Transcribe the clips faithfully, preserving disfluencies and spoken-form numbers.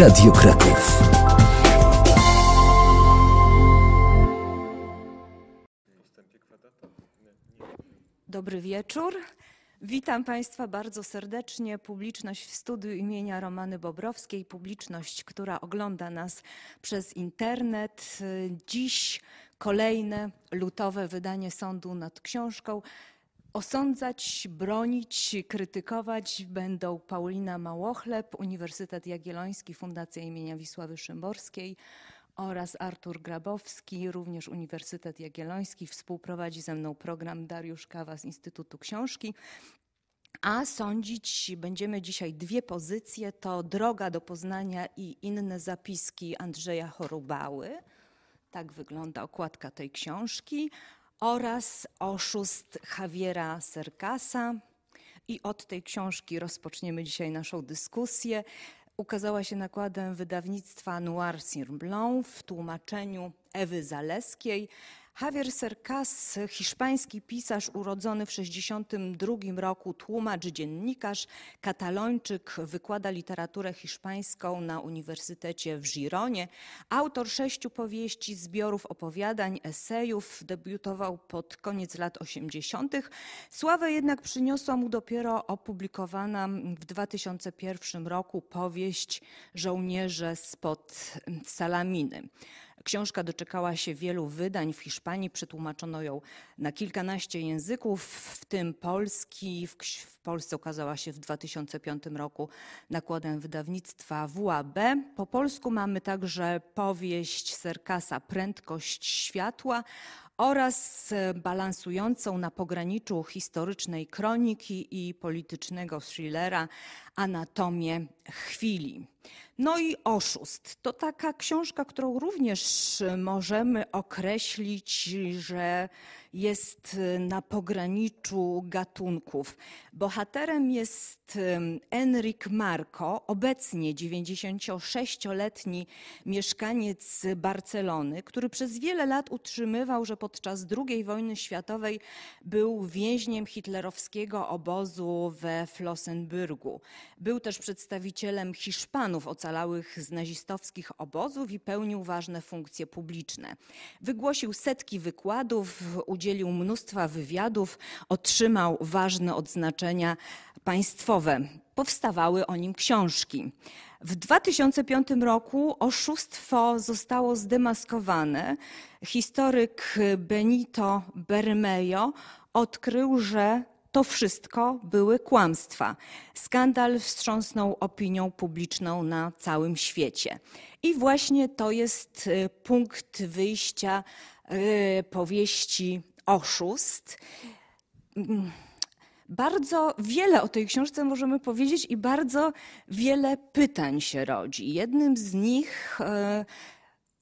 Radio Kraków. Dobry wieczór. Witam Państwa bardzo serdecznie. Publiczność w studiu imienia Romany Bobrowskiej, publiczność, która ogląda nas przez internet. Dziś kolejne lutowe wydanie Sądu nad Książką. Osądzać, bronić, krytykować będą Paulina Małochleb, Uniwersytet Jagielloński, Fundacja imienia Wisławy Szymborskiej oraz Artur Grabowski, również Uniwersytet Jagielloński. Współprowadzi ze mną program Dariusz Kawa z Instytutu Książki. A sądzić będziemy dzisiaj dwie pozycje. To Droga do Poznania i inne zapiski Andrzeja Horubały. Tak wygląda okładka tej książki. Oraz Oszust Javiera Cercasa. I od tej książki rozpoczniemy dzisiaj naszą dyskusję. Ukazała się nakładem wydawnictwa Noir Sur Blanc w tłumaczeniu Ewy Zaleskiej. Javier Cercas, hiszpański pisarz urodzony w tysiąc dziewięćset sześćdziesiątym drugim roku, tłumacz, dziennikarz, katalończyk, wykłada literaturę hiszpańską na Uniwersytecie w Gironie. Autor sześciu powieści, zbiorów opowiadań, esejów, debiutował pod koniec lat osiemdziesiątych. Sławę jednak przyniosła mu dopiero opublikowana w dwa tysiące pierwszym roku powieść Żołnierze spod Salaminy. Książka doczekała się wielu wydań w Hiszpanii, przetłumaczono ją na kilkanaście języków, w tym polski. W Polsce ukazała się w dwa tysiące piątym roku nakładem wydawnictwa W A B. Po polsku mamy także powieść Cercasa Prędkość światła oraz balansującą na pograniczu historycznej kroniki i politycznego thrillera Anatomię chwili. No i Oszust to taka książka, którą również możemy określić, że jest na pograniczu gatunków. Bohaterem jest Enric Marco, obecnie dziewięćdziesięciosześcioletni mieszkaniec Barcelony, który przez wiele lat utrzymywał, że podczas drugiej wojny światowej był więźniem hitlerowskiego obozu we Flossenbürgu. Był też przedstawicielem Hiszpanów ocalałych z nazistowskich obozów i pełnił ważne funkcje publiczne. Wygłosił setki wykładów, udzielił mnóstwa wywiadów, otrzymał ważne odznaczenia państwowe. Powstawały o nim książki. W dwa tysiące piątym roku oszustwo zostało zdemaskowane. Historyk Benito Bermejo odkrył, że to wszystko były kłamstwa. Skandal wstrząsnął opinią publiczną na całym świecie. I właśnie to jest punkt wyjścia powieści Oszust. Bardzo wiele o tej książce możemy powiedzieć i bardzo wiele pytań się rodzi. Jednym z nich,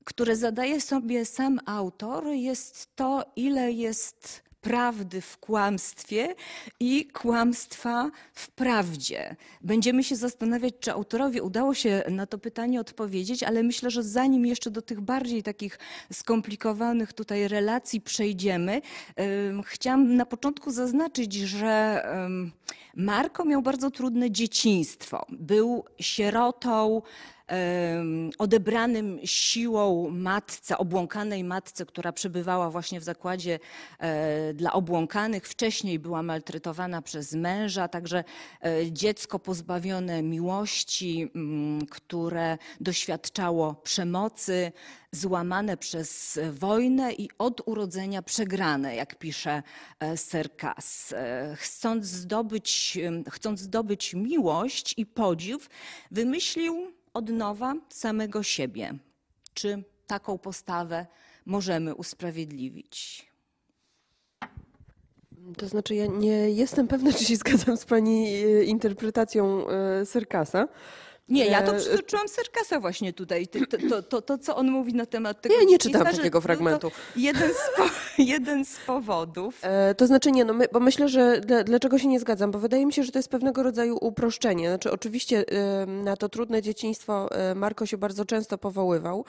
które zadaje sobie sam autor, jest to, ile jest prawdy w kłamstwie i kłamstwa w prawdzie. Będziemy się zastanawiać, czy autorowi udało się na to pytanie odpowiedzieć, ale myślę, że zanim jeszcze do tych bardziej takich skomplikowanych tutaj relacji przejdziemy, um, chciałam na początku zaznaczyć, że um, Marco miał bardzo trudne dzieciństwo. Był sierotą, odebranym siłą matce, obłąkanej matce, która przebywała właśnie w zakładzie dla obłąkanych. Wcześniej była maltretowana przez męża, także dziecko pozbawione miłości, które doświadczało przemocy, złamane przez wojnę i od urodzenia przegrane, jak pisze Cercas. Chcąc zdobyć, chcąc zdobyć miłość i podziw, wymyślił od nowa samego siebie. Czy taką postawę możemy usprawiedliwić? To znaczy, ja nie jestem pewna, czy się zgadzam z pani interpretacją Cercasa. Nie, ja to przytoczyłam Cercasa właśnie tutaj. To, to, to, to, to, co on mówi na temat tego... Ja nie czytałam takiego fragmentu. Jeden z, po, jeden z powodów. E, to znaczy nie, no my, bo myślę, że dla, dlaczego się nie zgadzam, bo wydaje mi się, że to jest pewnego rodzaju uproszczenie. Znaczy oczywiście e, na to trudne dzieciństwo Marco się bardzo często powoływał.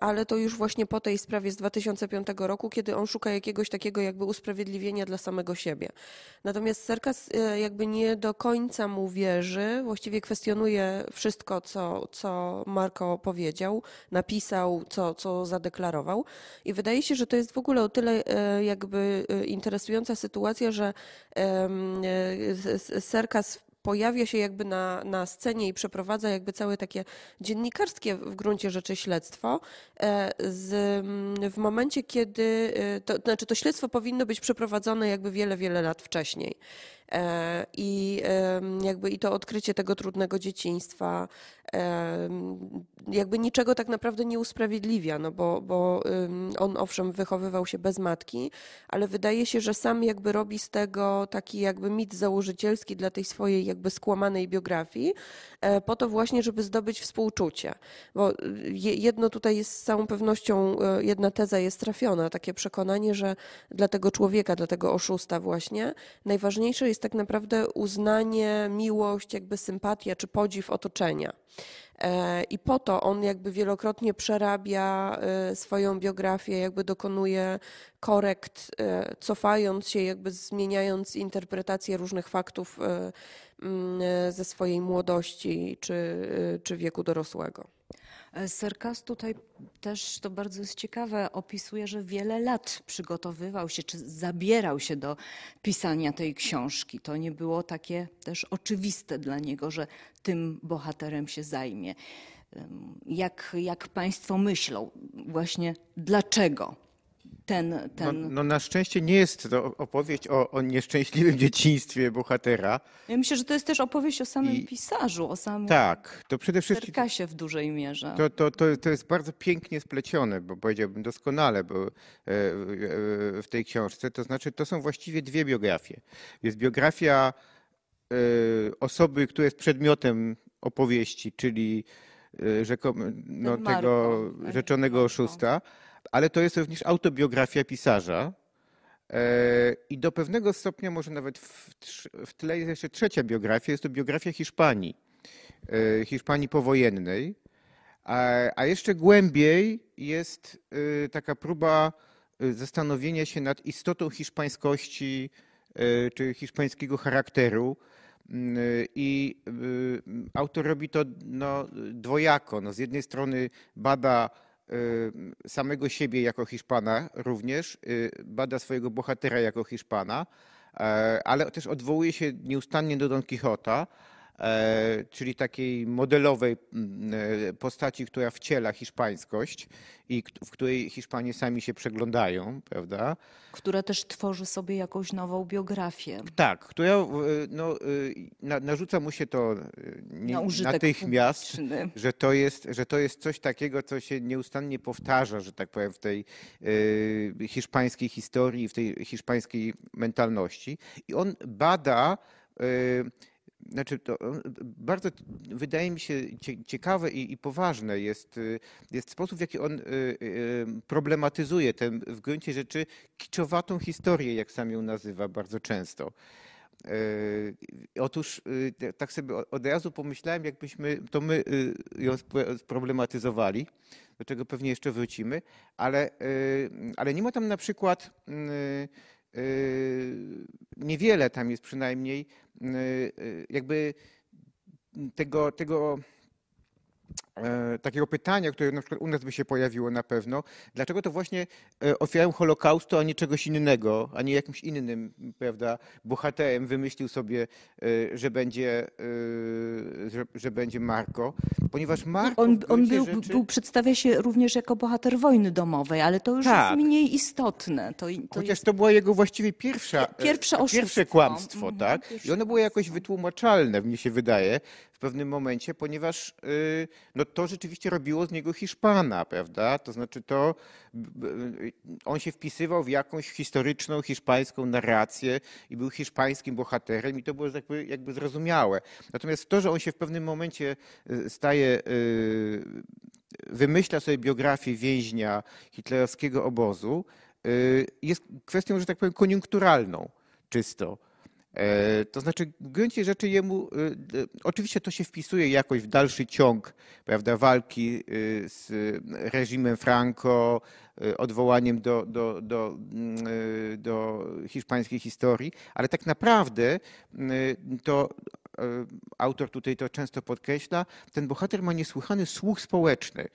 ale to już właśnie po tej sprawie z dwa tysiące piątego roku, kiedy on szuka jakiegoś takiego jakby usprawiedliwienia dla samego siebie. Natomiast Cercas jakby nie do końca mu wierzy, właściwie kwestionuje wszystko, co, co Marco powiedział, napisał, co, co zadeklarował. I wydaje się, że to jest w ogóle o tyle jakby interesująca sytuacja, że Cercas pojawia się jakby na, na scenie i przeprowadza jakby całe takie dziennikarskie w gruncie rzeczy śledztwo. Z, w momencie, kiedy, to znaczy to śledztwo powinno być przeprowadzone jakby wiele, wiele lat wcześniej. I jakby i to odkrycie tego trudnego dzieciństwa jakby niczego tak naprawdę nie usprawiedliwia, no bo, bo on owszem wychowywał się bez matki, ale wydaje się, że sam jakby robi z tego taki jakby mit założycielski dla tej swojej jakby skłamanej biografii, po to właśnie, żeby zdobyć współczucie. Bo jedno tutaj jest z całą pewnością, jedna teza jest trafiona, takie przekonanie, że dla tego człowieka, dla tego oszusta właśnie najważniejsze jest tak naprawdę uznanie, miłość, jakby sympatia czy podziw otoczenia. I po to on jakby wielokrotnie przerabia swoją biografię, jakby dokonuje korekt, cofając się, jakby zmieniając interpretację różnych faktów ze swojej młodości czy, czy wieku dorosłego. Cercas tutaj też, to bardzo jest ciekawe, opisuje, że wiele lat przygotowywał się, czy zabierał się do pisania tej książki. To nie było takie też oczywiste dla niego, że tym bohaterem się zajmie. Jak, jak Państwo myślą, właśnie dlaczego? Ten, ten... No, no na szczęście nie jest to opowieść o, o nieszczęśliwym dzieciństwie bohatera. Ja myślę, że to jest też opowieść o samym I... pisarzu, o samym tak, to przede wszystkim Cercasie w dużej mierze. To, to, to, to jest bardzo pięknie splecione, bo powiedziałbym doskonale bo w tej książce. To znaczy to są właściwie dwie biografie. Jest biografia osoby, która jest przedmiotem opowieści, czyli rzekomo, no, Marco, tego rzeczonego oszusta. Ale to jest również autobiografia pisarza i do pewnego stopnia może nawet w tle jest jeszcze trzecia biografia. Jest to biografia Hiszpanii, Hiszpanii powojennej, a jeszcze głębiej jest taka próba zastanowienia się nad istotą hiszpańskości czy hiszpańskiego charakteru. I autor robi to no, dwojako. No, z jednej strony bada samego siebie jako Hiszpana również, bada swojego bohatera jako Hiszpana, ale też odwołuje się nieustannie do Don Kichota, czyli takiej modelowej postaci, która wciela hiszpańskość i w której Hiszpanie sami się przeglądają, prawda? Która też tworzy sobie jakąś nową biografię. Tak, która no, narzuca mu się to na natychmiast, że to, jest, że to jest coś takiego, co się nieustannie powtarza, że tak powiem, w tej hiszpańskiej historii, w tej hiszpańskiej mentalności. I on bada... Znaczy to bardzo, wydaje mi się, ciekawe i, i poważne jest, jest sposób, w jaki on problematyzuje tę w gruncie rzeczy kiczowatą historię, jak sam ją nazywa bardzo często. Otóż tak sobie od razu pomyślałem, jakbyśmy to my ją sproblematyzowali, do czego pewnie jeszcze wrócimy, ale, ale nie ma tam na przykład... Niewiele tam jest przynajmniej jakby tego, tego takiego pytania, które na przykład u nas by się pojawiło na pewno. Dlaczego to właśnie ofiarą Holokaustu, a nie czegoś innego, a nie jakimś innym, prawda, bohaterem wymyślił sobie, że będzie, że, że będzie Marco, ponieważ Marco... On, on był, rzeczy... był, przedstawia się również jako bohater wojny domowej, ale to już tak. jest mniej istotne. To, to Chociaż jest... to była jego właściwie pierwsza, pierwsze, pierwsze kłamstwo, mhm, tak? Pierwsze I ono było jakoś wytłumaczalne, mnie się wydaje, w pewnym momencie, ponieważ no to rzeczywiście robiło z niego Hiszpana, prawda? To znaczy to on się wpisywał w jakąś historyczną hiszpańską narrację i był hiszpańskim bohaterem i to było jakby, jakby zrozumiałe. Natomiast to, że on się w pewnym momencie staje, wymyśla sobie biografię więźnia hitlerowskiego obozu, jest kwestią, że tak powiem, koniunkturalną czysto. To znaczy w gruncie rzeczy jemu, oczywiście to się wpisuje jakoś w dalszy ciąg, prawda, walki z reżimem Franco, odwołaniem do, do, do, do hiszpańskiej historii, ale tak naprawdę to autor tutaj to często podkreśla, ten bohater ma niesłychany słuch społeczny,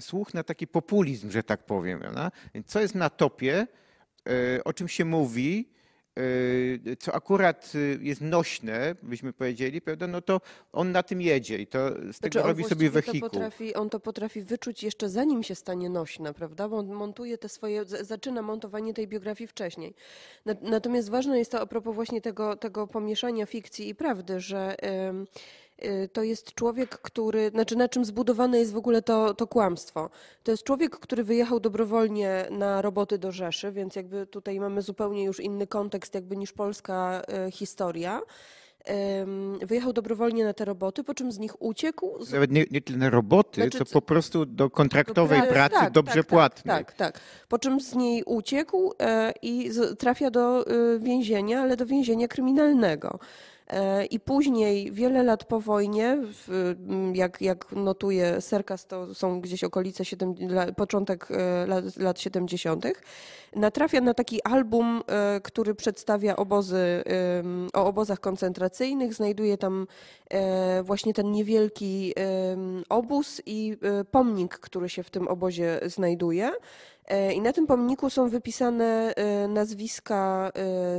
słuch na taki populizm, że tak powiem, prawda? Co jest na topie, o czym się mówi, co akurat jest nośne, byśmy powiedzieli, prawda? No to on na tym jedzie i to z tego znaczy robi sobie wehikuł. To potrafi, on to potrafi wyczuć jeszcze zanim się stanie nośne, prawda? Bo on montuje te swoje, zaczyna montowanie tej biografii wcześniej. Natomiast ważne jest to a propos właśnie tego, tego pomieszania fikcji i prawdy, że to jest człowiek, który, znaczy na czym zbudowane jest w ogóle to, to kłamstwo. To jest człowiek, który wyjechał dobrowolnie na roboty do Rzeszy, więc jakby tutaj mamy zupełnie już inny kontekst jakby niż polska historia. Wyjechał dobrowolnie na te roboty, po czym z nich uciekł. Z... Nawet nie, nie tyle na roboty, znaczy, co po prostu do kontraktowej do pracy, pracy tak, dobrze tak, płatnej. Tak, tak, tak. Po czym z niej uciekł i trafia do więzienia, ale do więzienia kryminalnego. I później, wiele lat po wojnie, jak, jak notuje Cercas, to są gdzieś okolice, początek lat, lat siedemdziesiątych, natrafia na taki album, który przedstawia obozy, o obozach koncentracyjnych. Znajduje tam właśnie ten niewielki obóz i pomnik, który się w tym obozie znajduje. I na tym pomniku są wypisane nazwiska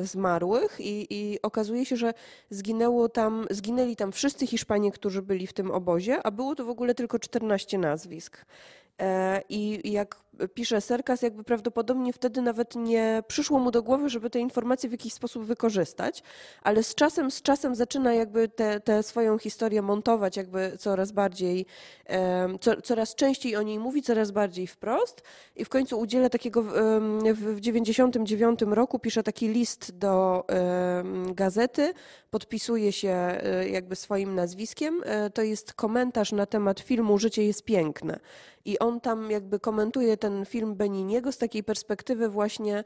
zmarłych i, i okazuje się, że zginęło tam, zginęli tam wszyscy Hiszpanie, którzy byli w tym obozie, a było to w ogóle tylko czternaście nazwisk. I jak pisze Cercas, jakby prawdopodobnie wtedy nawet nie przyszło mu do głowy, żeby te informacje w jakiś sposób wykorzystać, ale z czasem, z czasem zaczyna jakby tę swoją historię montować jakby coraz bardziej, co, coraz częściej o niej mówi, coraz bardziej wprost i w końcu udziela takiego, w dziewięćdziesiątym dziewiątym roku pisze taki list do gazety, podpisuje się jakby swoim nazwiskiem, to jest komentarz na temat filmu Życie jest piękne. I on tam jakby komentuje ten film Beniniego z takiej perspektywy właśnie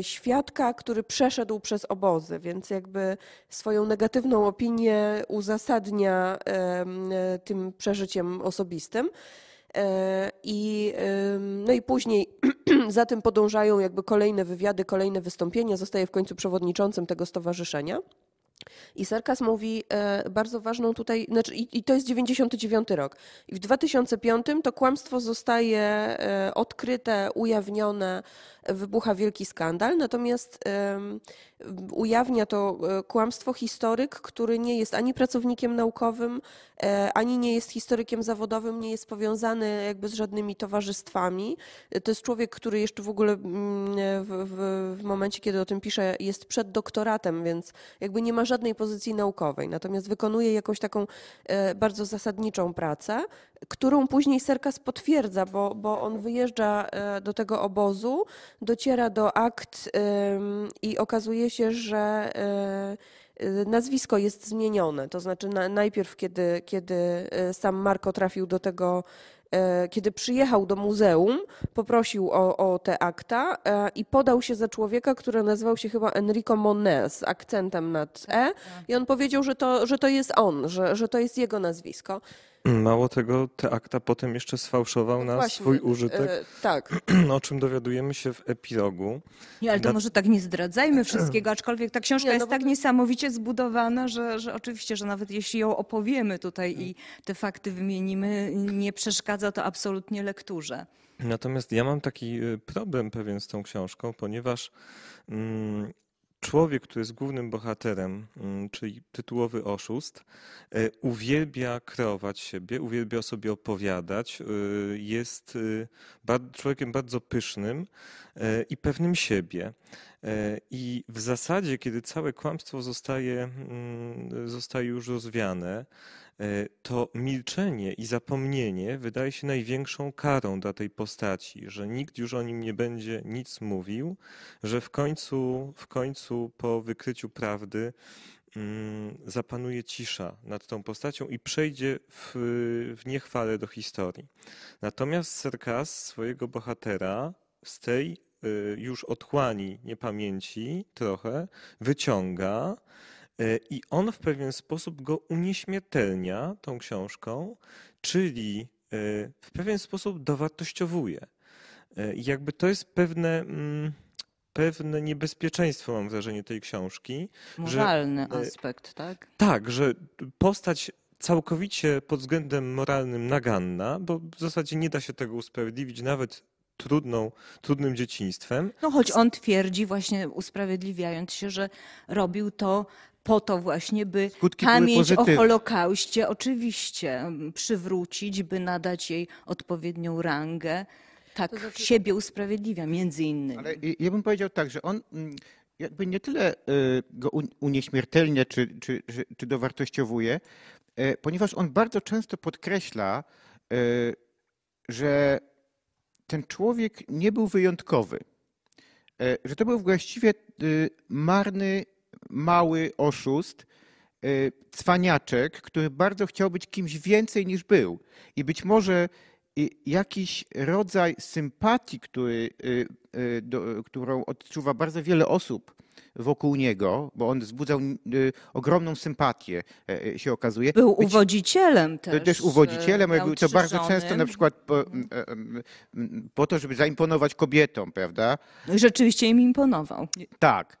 świadka, który przeszedł przez obozy, więc jakby swoją negatywną opinię uzasadnia tym przeżyciem osobistym. I, no i później za tym podążają jakby kolejne wywiady, kolejne wystąpienia. Zostaje w końcu przewodniczącym tego stowarzyszenia. I Cercas mówi bardzo ważną tutaj, znaczy i to jest dziewięćdziesiąty dziewiąty rok. I w dwa tysiące piątym to kłamstwo zostaje odkryte, ujawnione, wybucha wielki skandal, natomiast ujawnia to kłamstwo historyk, który nie jest ani pracownikiem naukowym, ani nie jest historykiem zawodowym, nie jest powiązany jakby z żadnymi towarzystwami. To jest człowiek, który jeszcze w ogóle w, w, w momencie, kiedy o tym pisze, jest przed doktoratem, więc jakby nie ma żadnej pozycji naukowej, natomiast wykonuje jakąś taką bardzo zasadniczą pracę, którą później Cercas potwierdza, bo, bo on wyjeżdża do tego obozu, dociera do akt i okazuje się, że nazwisko jest zmienione. To znaczy najpierw, kiedy, kiedy sam Marco trafił do tego, kiedy przyjechał do muzeum, poprosił o, o te akta i podał się za człowieka, który nazywał się chyba Enrico Monet z akcentem nad E i on powiedział, że to, że to jest on, że, że to jest jego nazwisko. Mało tego, te akta potem jeszcze sfałszował no na właśnie, swój użytek, e, tak. O czym dowiadujemy się w epilogu. Nie, ale to na... może tak nie zdradzajmy wszystkiego, aczkolwiek ta książka nie, jest no tak to... niesamowicie zbudowana, że, że oczywiście, że nawet jeśli ją opowiemy tutaj i te fakty wymienimy, nie przeszkadza to absolutnie lekturze. Natomiast ja mam taki problem pewien z tą książką, ponieważ mm, człowiek, który jest głównym bohaterem, czyli tytułowy oszust, uwielbia kreować siebie, uwielbia o sobie opowiadać, jest człowiekiem bardzo pysznym i pewnym siebie. I w zasadzie, kiedy całe kłamstwo zostaje, zostaje już rozwiane, to milczenie i zapomnienie wydaje się największą karą dla tej postaci, że nikt już o nim nie będzie nic mówił, że w końcu, w końcu po wykryciu prawdy zapanuje cisza nad tą postacią i przejdzie w, w niechwale do historii. Natomiast Cercas swojego bohatera z tej już otchłani niepamięci trochę, wyciąga i on w pewien sposób go unieśmiertelnia tą książką, czyli w pewien sposób dowartościowuje. Jakby to jest pewne... pewne niebezpieczeństwo, mam wrażenie, tej książki. Moralny że, aspekt, tak? Tak, że postać całkowicie pod względem moralnym naganna, bo w zasadzie nie da się tego usprawiedliwić nawet trudną, trudnym dzieciństwem. No choć on twierdzi właśnie, usprawiedliwiając się, że robił to po to właśnie, by skutki pamięć o Holokauście oczywiście przywrócić, by nadać jej odpowiednią rangę. Tak, to znaczy... siebie usprawiedliwia między innymi. Ale ja bym powiedział tak, że on jakby nie tyle go unieśmiertelnia czy, czy, czy dowartościowuje, ponieważ on bardzo często podkreśla, że ten człowiek nie był wyjątkowy, że to był właściwie marny, mały oszust, cwaniaczek, który bardzo chciał być kimś więcej niż był i być może I jakiś rodzaj sympatii, który, do, którą odczuwa bardzo wiele osób wokół niego, bo on wzbudzał ogromną sympatię, się okazuje. Był Być, uwodzicielem też. Też uwodzicielem, był to bardzo często na przykład po, po to, żeby zaimponować kobietom, prawda? I rzeczywiście im imponował. Tak.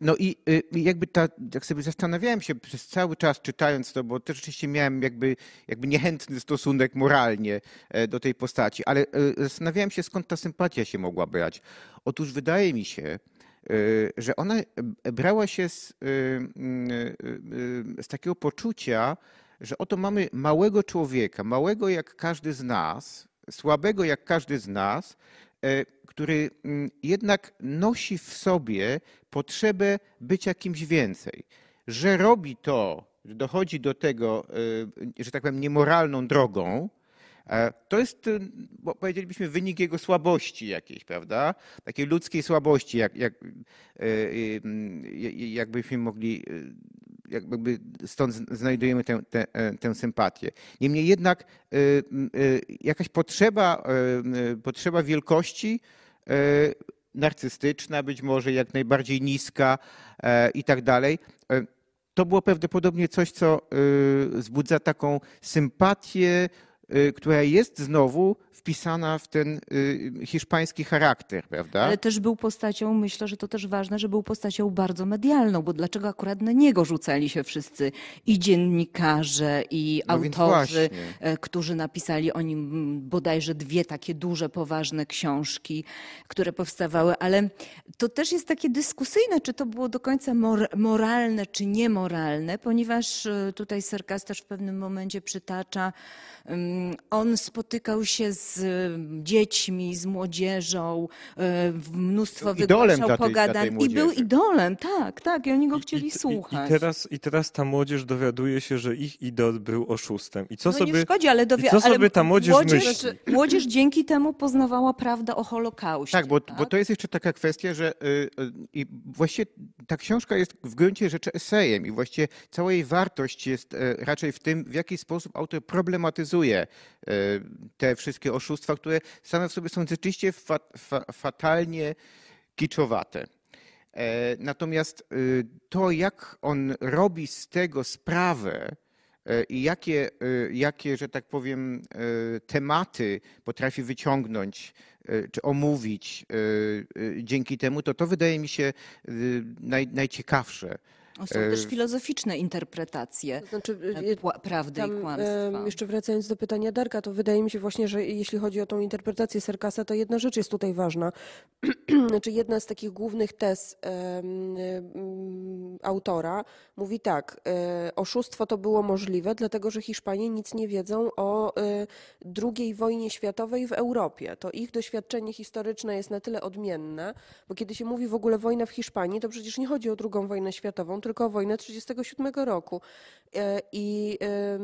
No i jakby ta, jak sobie zastanawiałem się przez cały czas czytając to, bo też rzeczywiście miałem jakby, jakby niechętny stosunek moralnie do tej postaci, ale zastanawiałem się, skąd ta sympatia się mogła brać. Otóż wydaje mi się, że ona brała się z, z takiego poczucia, że oto mamy małego człowieka, małego jak każdy z nas, słabego jak każdy z nas, który jednak nosi w sobie potrzebę bycia kimś więcej, że robi to, że dochodzi do tego, że tak powiem, niemoralną drogą, to jest, bo powiedzielibyśmy, wynik jego słabości jakiejś, prawda? Takiej ludzkiej słabości, jak, jak, jakbyśmy mogli, jakby stąd znajdujemy tę, tę, tę sympatię. Niemniej jednak jakaś potrzeba, potrzeba wielkości, narcystyczna być może, jak najbardziej niska i tak dalej. To było prawdopodobnie coś, co wzbudza taką sympatię, która jest znowu wpisana w ten hiszpański charakter, prawda? Ale też był postacią, myślę, że to też ważne, że był postacią bardzo medialną, bo dlaczego akurat na niego rzucali się wszyscy i dziennikarze, i no autorzy, którzy napisali o nim bodajże dwie takie duże, poważne książki, które powstawały, ale to też jest takie dyskusyjne, czy to było do końca mor- moralne, czy niemoralne, ponieważ tutaj Cercas też w pewnym momencie przytacza, on spotykał się z dziećmi, z młodzieżą, mnóstwo wygłaszał pogadań i był idolem, tak, tak, i oni go chcieli I, słuchać. I, i, teraz, I teraz ta młodzież dowiaduje się, że ich idol był oszustem. I co, no sobie, nie szkodzi, ale i co sobie ale ta młodzież, młodzież myśli? Młodzież dzięki temu poznawała prawdę o Holokauście. Tak, bo, tak? bo to jest jeszcze taka kwestia, że i właściwie ta książka jest w gruncie rzeczy esejem i właściwie cała jej wartość jest raczej w tym, w jaki sposób autor problematyzuje te wszystkie oszustwa, które same w sobie są rzeczywiście fa fa fatalnie kiczowate. Natomiast to, jak on robi z tego sprawę i jakie, jakie, że tak powiem, tematy potrafi wyciągnąć czy omówić dzięki temu, to to wydaje mi się naj najciekawsze. Są też filozoficzne interpretacje, to znaczy, prawdy tam, i kłamstwa. Jeszcze wracając do pytania Darka, to wydaje mi się właśnie, że jeśli chodzi o tą interpretację Cercasa, to jedna rzecz jest tutaj ważna. Znaczy jedna z takich głównych tez um, um, autora mówi tak, oszustwo to było możliwe, dlatego że Hiszpanie nic nie wiedzą o drugiej wojnie światowej w Europie. To ich doświadczenie historyczne jest na tyle odmienne, bo kiedy się mówi w ogóle wojna w Hiszpanii, to przecież nie chodzi o drugą wojnę światową, tylko o wojnę tysiąc dziewięćset trzydziestego siódmego roku. I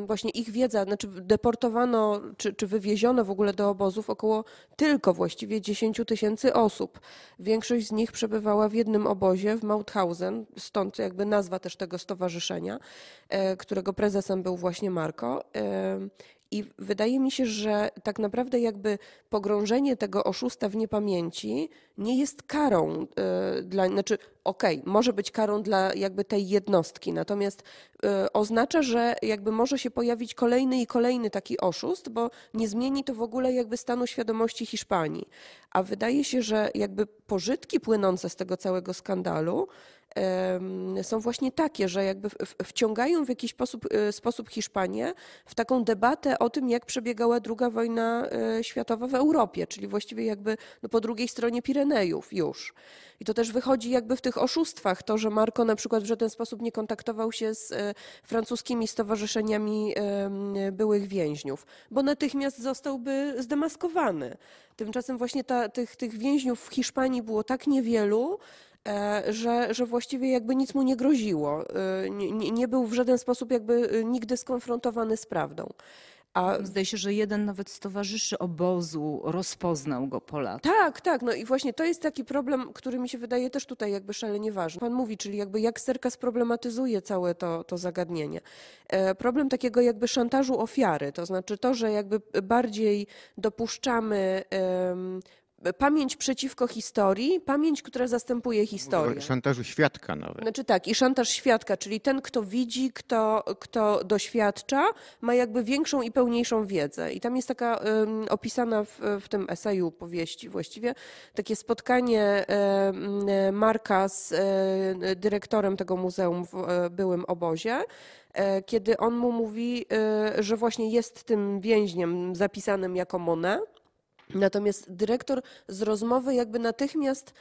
właśnie ich wiedza, znaczy deportowano czy, czy wywieziono w ogóle do obozów około tylko właściwie dziesięć tysięcy osób. Większość z nich przebywała w jednym obozie w Mauthausen, stąd jakby nazwa też tego stowarzyszenia, którego prezesem był właśnie Marco. I wydaje mi się, że tak naprawdę jakby pogrążenie tego oszusta w niepamięci nie jest karą dla, znaczy okej, okay, może być karą dla jakby tej jednostki, natomiast oznacza, że jakby może się pojawić kolejny i kolejny taki oszust, bo nie zmieni to w ogóle jakby stanu świadomości Hiszpanii. A wydaje się, że jakby pożytki płynące z tego całego skandalu są właśnie takie, że jakby wciągają w jakiś sposób, sposób Hiszpanię w taką debatę o tym, jak przebiegała druga wojna światowa w Europie, czyli właściwie jakby no po drugiej stronie Pirenejów już. I to też wychodzi jakby w tych oszustwach, to, że Marco na przykład w żaden sposób nie kontaktował się z francuskimi stowarzyszeniami byłych więźniów, bo natychmiast zostałby zdemaskowany. Tymczasem właśnie ta, tych, tych więźniów w Hiszpanii było tak niewielu, Że, że właściwie jakby nic mu nie groziło. Nie, nie był w żaden sposób jakby nigdy skonfrontowany z prawdą. A... Zdaje się, że jeden nawet z towarzyszy obozu rozpoznał go po latach. Tak, tak. No i właśnie to jest taki problem, który mi się wydaje też tutaj jakby szalenie ważny. Pan mówi, czyli jakby jak Cercas problematyzuje całe to, to zagadnienie. Problem takiego jakby szantażu ofiary, to znaczy to, że jakby bardziej dopuszczamy... Um, Pamięć przeciwko historii, pamięć, która zastępuje historię. Szantażu świadka nawet. Znaczy tak, i szantaż świadka, czyli ten, kto widzi, kto, kto doświadcza, ma jakby większą i pełniejszą wiedzę. I tam jest taka um, opisana w, w tym eseju, powieści właściwie, takie spotkanie um, Marka z um, dyrektorem tego muzeum w um, byłym obozie, kiedy on mu mówi, um, że właśnie jest tym więźniem zapisanym jako Monet. Natomiast dyrektor z rozmowy jakby natychmiast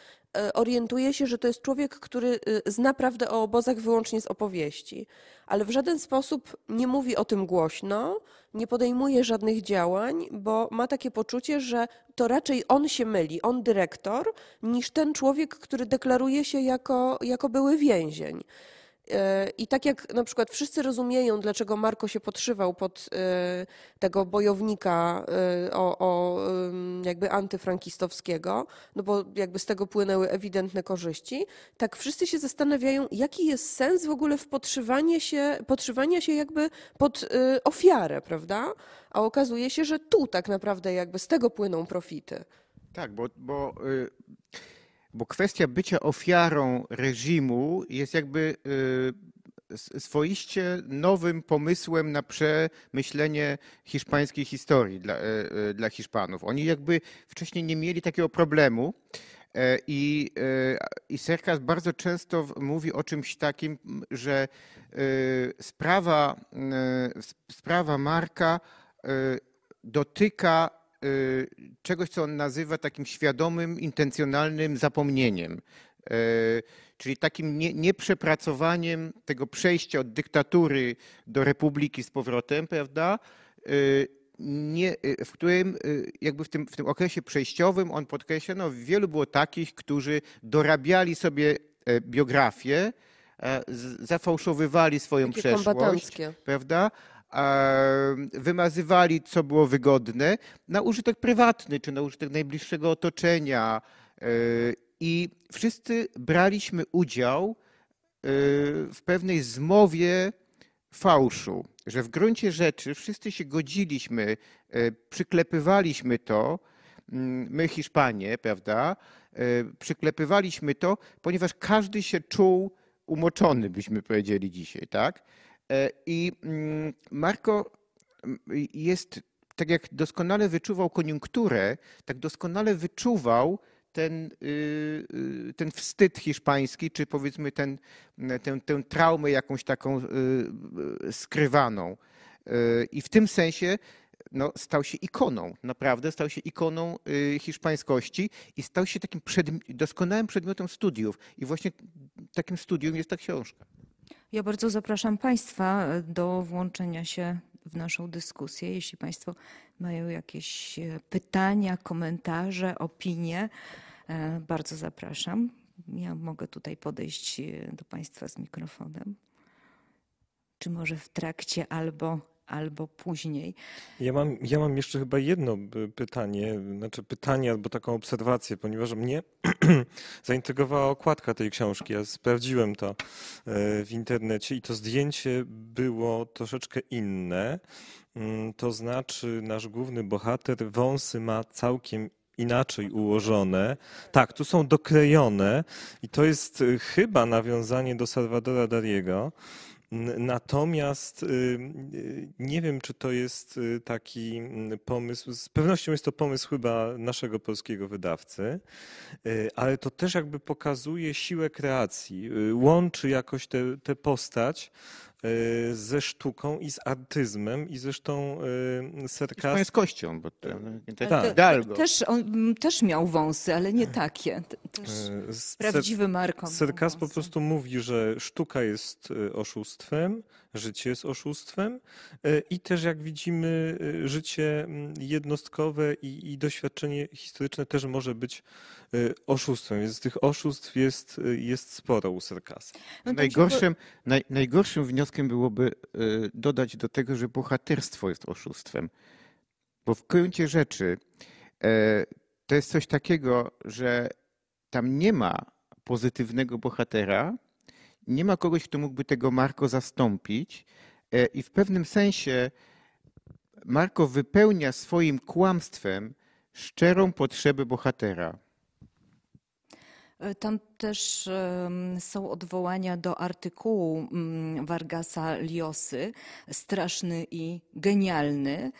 orientuje się, że to jest człowiek, który zna prawdę o obozach wyłącznie z opowieści, ale w żaden sposób nie mówi o tym głośno, nie podejmuje żadnych działań, bo ma takie poczucie, że to raczej on się myli, on dyrektor, niż ten człowiek, który deklaruje się jako, jako były więzień. I tak jak na przykład wszyscy rozumieją, dlaczego Marco się podszywał pod tego bojownika o, o jakby antyfrankistowskiego, no bo jakby z tego płynęły ewidentne korzyści, tak wszyscy się zastanawiają, jaki jest sens w ogóle w podszywanie się, podszywania się jakby pod ofiarę, prawda? A okazuje się, że tu tak naprawdę jakby z tego płyną profity. Tak, bo... bo yy... Bo kwestia bycia ofiarą reżimu jest jakby swoiście nowym pomysłem na przemyślenie hiszpańskiej historii dla, dla Hiszpanów. Oni jakby wcześniej nie mieli takiego problemu i, i Cercas bardzo często mówi o czymś takim, że sprawa, sprawa Marca dotyka czegoś, co on nazywa takim świadomym, intencjonalnym zapomnieniem. Czyli takim nieprzepracowaniem tego przejścia od dyktatury do republiki z powrotem, prawda? Nie, w którym jakby w tym, w tym okresie przejściowym on podkreśla, no wielu było takich, którzy dorabiali sobie biografię, zafałszowywali swoją takie przeszłość, prawda? Wymazywali, co było wygodne, na użytek prywatny czy na użytek najbliższego otoczenia. I wszyscy braliśmy udział w pewnej zmowie fałszu, że w gruncie rzeczy wszyscy się godziliśmy, przyklepywaliśmy to, my Hiszpanie, prawda, przyklepywaliśmy to, ponieważ każdy się czuł umoczony, byśmy powiedzieli dzisiaj, tak? I Marco jest, tak jak doskonale wyczuwał koniunkturę, tak doskonale wyczuwał ten, ten wstyd hiszpański, czy powiedzmy ten, ten, tę traumę jakąś taką skrywaną. I w tym sensie no, stał się ikoną, naprawdę stał się ikoną hiszpańskości i stał się takim przedmi doskonałym przedmiotem studiów. I właśnie takim studium jest ta książka. Ja bardzo zapraszam Państwa do włączenia się w naszą dyskusję. Jeśli Państwo mają jakieś pytania, komentarze, opinie, bardzo zapraszam. Ja mogę tutaj podejść do Państwa z mikrofonem. Czy może w trakcie albo albo później. Ja mam, ja mam jeszcze chyba jedno pytanie, znaczy pytanie albo taką obserwację, ponieważ mnie zaintrygowała okładka tej książki. Ja sprawdziłem to w internecie i to zdjęcie było troszeczkę inne. To znaczy nasz główny bohater wąsy ma całkiem inaczej ułożone. Tak, tu są doklejone i to jest chyba nawiązanie do Salvadora Daliego. Natomiast nie wiem, czy to jest taki pomysł, z pewnością jest to pomysł chyba naszego polskiego wydawcy, ale to też jakby pokazuje siłę kreacji, łączy jakoś tę postać ze sztuką i z artyzmem i zresztą Cercas... Z kością, bo to, to, tak. Hidalgo. Też, on też miał wąsy, ale nie takie. Też prawdziwy Marco. Cercas po prostu mówi, że sztuka jest oszustwem, życie jest oszustwem i też jak widzimy życie jednostkowe i, i doświadczenie historyczne też może być oszustwem. Więc tych oszustw jest, jest sporo u Cercasa. No najgorszym, naj, najgorszym wnioskiem byłoby dodać do tego, że bohaterstwo jest oszustwem. Bo w gruncie rzeczy to jest coś takiego, że tam nie ma pozytywnego bohatera, nie ma kogoś, kto mógłby tego Marco zastąpić i w pewnym sensie Marco wypełnia swoim kłamstwem szczerą potrzebę bohatera. Tam też są odwołania do artykułu Vargasa Llosy, straszny i genialny.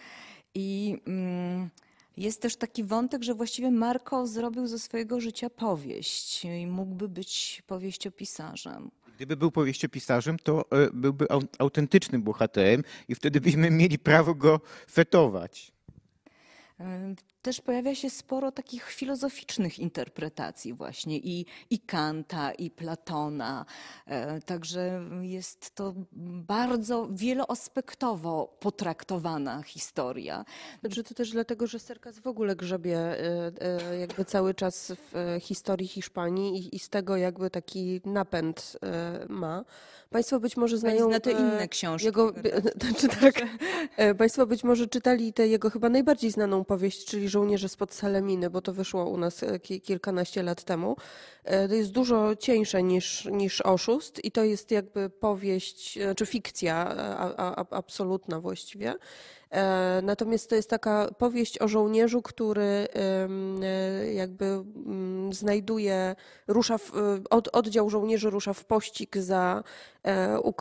I jest też taki wątek, że właściwie Marco zrobił ze swojego życia powieść i mógłby być powieściopisarzem. Gdyby był powieściopisarzem, to byłby autentycznym bohaterem i wtedy byśmy mieli prawo go fetować. Też pojawia się sporo takich filozoficznych interpretacji właśnie i, i Kanta, i Platona. Także jest to bardzo wieloaspektowo potraktowana historia. Dobrze, to też dlatego, że Cercas w ogóle grzebie jakby cały czas w historii Hiszpanii i z tego jakby taki napęd ma. Państwo być może znają na te inne książki. Jego, znaczy tak, państwo być może czytali tę jego chyba najbardziej znaną powieść, czyli Żołnierze spod Salaminy, bo to wyszło u nas kilkanaście lat temu. To jest dużo cieńsze niż, niż Oszust i to jest jakby powieść, znaczy fikcja a, a, absolutna właściwie. Natomiast to jest taka powieść o żołnierzu, który jakby znajduje, rusza w, oddział żołnierzy rusza w pościg za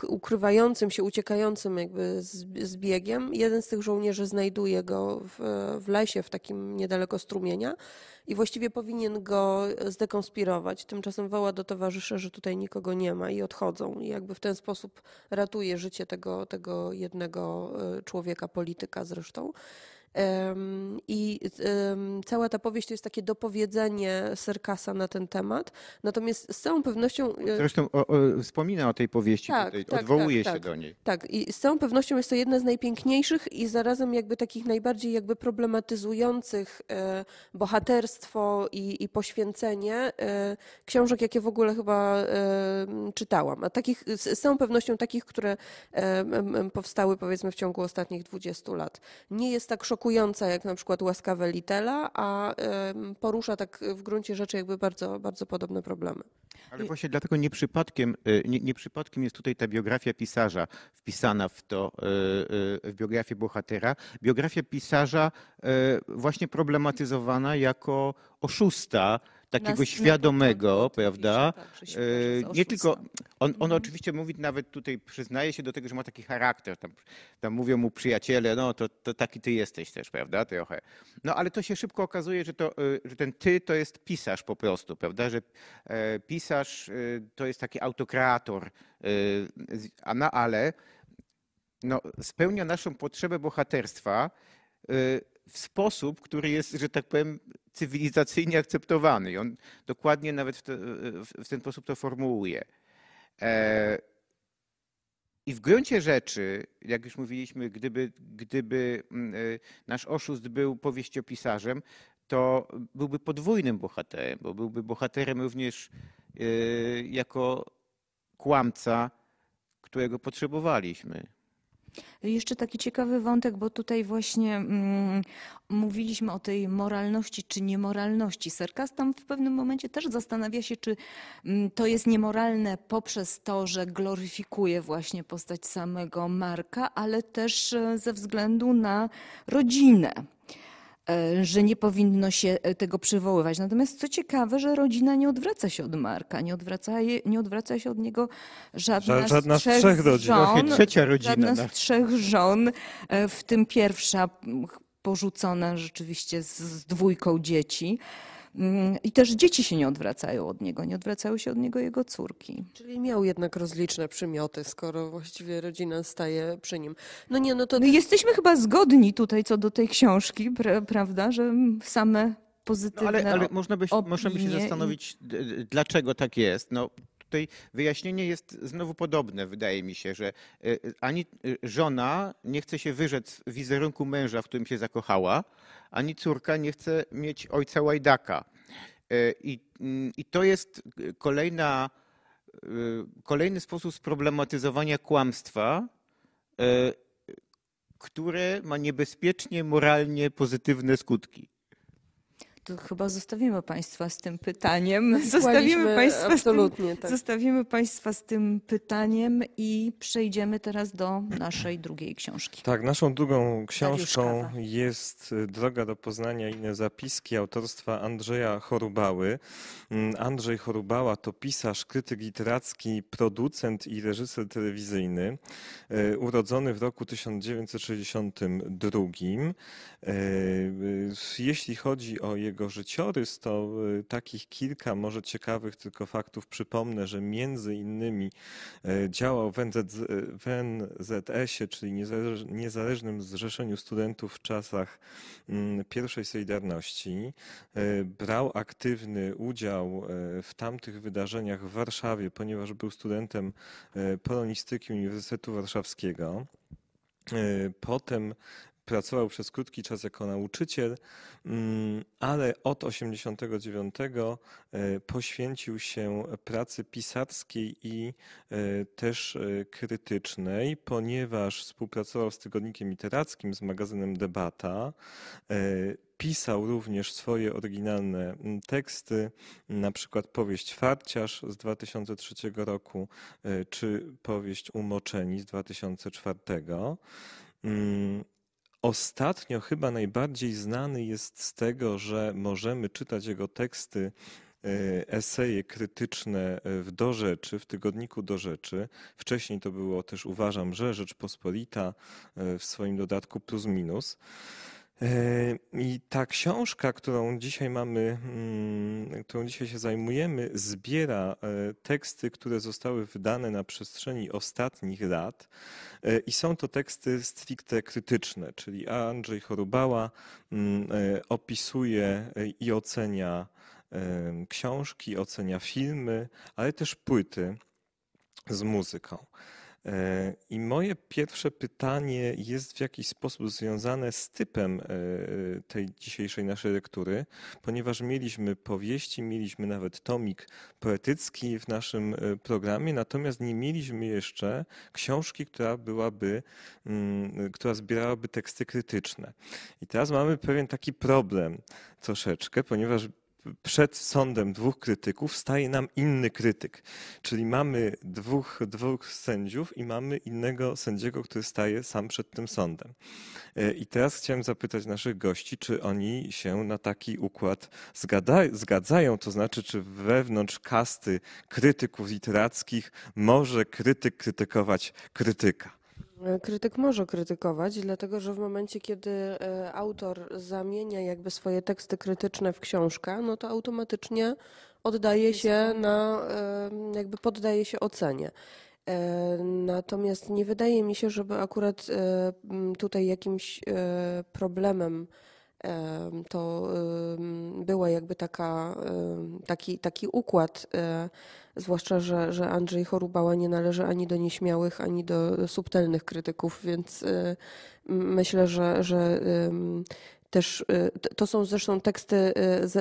ukrywającym się, uciekającym jakby zbiegiem. Jeden z tych żołnierzy znajduje go w, w lesie, w takim niedaleko strumienia i właściwie powinien go zdekonspirować. Tymczasem woła do towarzysza, że tutaj nikogo nie ma i odchodzą. I jakby w ten sposób ratuje życie tego, tego jednego człowieka, polityka zresztą. I cała ta powieść to jest takie dopowiedzenie Cercasa na ten temat. Natomiast z całą pewnością... Zresztą o, o, wspomina o tej powieści, tak, tutaj, tak, odwołuje tak, się tak, do niej. Tak, i z całą pewnością jest to jedna z najpiękniejszych i zarazem jakby takich najbardziej jakby problematyzujących bohaterstwo i, i poświęcenie książek, jakie w ogóle chyba czytałam. A takich, z całą pewnością takich, które powstały powiedzmy w ciągu ostatnich dwudziestu lat. Nie jest tak szokujące, jak na przykład Łaskawe Litela, a porusza tak w gruncie rzeczy jakby bardzo, bardzo podobne problemy. Ale właśnie dlatego nie przypadkiem, nie, nie przypadkiem jest tutaj ta biografia pisarza wpisana w to, w biografię bohatera. Biografia pisarza właśnie problematyzowana jako oszusta, takiego Nas, świadomego, no, prawda? Tak, nie tylko, on, on oczywiście mówi, nawet tutaj przyznaje się do tego, że ma taki charakter. Tam, tam mówią mu przyjaciele, no to, to taki ty jesteś też, prawda? Trochę. No ale to się szybko okazuje, że, to, że ten ty to jest pisarz po prostu, prawda? Że pisarz to jest taki autokreator, no, ale no, spełnia naszą potrzebę bohaterstwa w sposób, który jest, że tak powiem, cywilizacyjnie akceptowany. I on dokładnie nawet w, te, w ten sposób to formułuje. E, I w gruncie rzeczy, jak już mówiliśmy, gdyby, gdyby nasz oszust był powieściopisarzem, to byłby podwójnym bohaterem, bo byłby bohaterem również jako kłamca, którego potrzebowaliśmy. Jeszcze taki ciekawy wątek, bo tutaj właśnie mm, mówiliśmy o tej moralności czy niemoralności. Cercas tam w pewnym momencie też zastanawia się, czy mm, to jest niemoralne poprzez to, że gloryfikuje właśnie postać samego Marka, ale też ze względu na rodzinę, że nie powinno się tego przywoływać. Natomiast co ciekawe, że rodzina nie odwraca się od Marka, nie odwraca, je, nie odwraca się od niego żadna, żadna z trzech, trzech żon, trzecia rodzina, żadna z trzech żon, w tym pierwsza porzucona rzeczywiście z, z dwójką dzieci. I też dzieci się nie odwracają od niego, nie odwracały się od niego jego córki. Czyli miał jednak rozliczne przymioty, skoro właściwie rodzina staje przy nim. No nie, no to... No jesteśmy chyba zgodni tutaj co do tej książki, pra, prawda, że same pozytywne no ale, ale można by się, można by się zastanowić, i... dlaczego tak jest. No. Tutaj wyjaśnienie jest znowu podobne, wydaje mi się, że ani żona nie chce się wyrzec wizerunku męża, w którym się zakochała, ani córka nie chce mieć ojca łajdaka. I, i to jest kolejna, kolejny sposób sproblematyzowania kłamstwa, które ma niebezpiecznie, moralnie pozytywne skutki. To chyba zostawimy Państwa z tym pytaniem. Zostawimy państwa, absolutnie, z tym, tak. zostawimy Państwa z tym pytaniem i przejdziemy teraz do naszej drugiej książki. Tak, naszą drugą książką jest Droga do Poznania i Zapiski autorstwa Andrzeja Horubały. Andrzej Horubała to pisarz, krytyk literacki, producent i reżyser telewizyjny, urodzony w roku tysiąc dziewięćset sześćdziesiątym drugim. Jeśli chodzi o jego Jego życiorys, to takich kilka może ciekawych tylko faktów przypomnę, że między innymi działał w en zet esie, czyli Niezależnym Zrzeszeniu Studentów w czasach pierwszej Solidarności. Brał aktywny udział w tamtych wydarzeniach w Warszawie, ponieważ był studentem polonistyki Uniwersytetu Warszawskiego. Potem pracował przez krótki czas jako nauczyciel, ale od osiemdziesiątego dziewiątego poświęcił się pracy pisarskiej i też krytycznej, ponieważ współpracował z tygodnikiem literackim, z magazynem Debata. Pisał również swoje oryginalne teksty, na przykład powieść Farciarz z dwa tysiące trzeciego roku czy powieść Umoczeni z dwa tysiące czwartego. Ostatnio chyba najbardziej znany jest z tego, że możemy czytać jego teksty, eseje krytyczne w Do Rzeczy, w tygodniku Do Rzeczy. Wcześniej to było też Uważam, że Rzeczpospolita w swoim dodatku Plus Minus. I ta książka, którą dzisiaj mamy, którą dzisiaj się zajmujemy, zbiera teksty, które zostały wydane na przestrzeni ostatnich lat i są to teksty stricte krytyczne, czyli Andrzej Horubała opisuje i ocenia książki, ocenia filmy, ale też płyty z muzyką. I moje pierwsze pytanie jest w jakiś sposób związane z typem tej dzisiejszej naszej lektury, ponieważ mieliśmy powieści, mieliśmy nawet tomik poetycki w naszym programie, natomiast nie mieliśmy jeszcze książki, która byłaby, która zbierałaby teksty krytyczne. I teraz mamy pewien taki problem troszeczkę, ponieważ przed sądem dwóch krytyków staje nam inny krytyk. Czyli mamy dwóch, dwóch sędziów i mamy innego sędziego, który staje sam przed tym sądem. I teraz chciałem zapytać naszych gości, czy oni się na taki układ zgadzają, to znaczy, czy wewnątrz kasty krytyków literackich może krytyk krytykować krytyka? Krytyk może krytykować, dlatego że w momencie, kiedy autor zamienia jakby swoje teksty krytyczne w książkę, no to automatycznie oddaje się na, jakby poddaje się ocenie. Natomiast nie wydaje mi się, żeby akurat tutaj jakimś problemem to była jakby taka, taki, taki układ, zwłaszcza, że, że Andrzej Horubała nie należy ani do nieśmiałych, ani do subtelnych krytyków, więc myślę, że, że też, to są zresztą teksty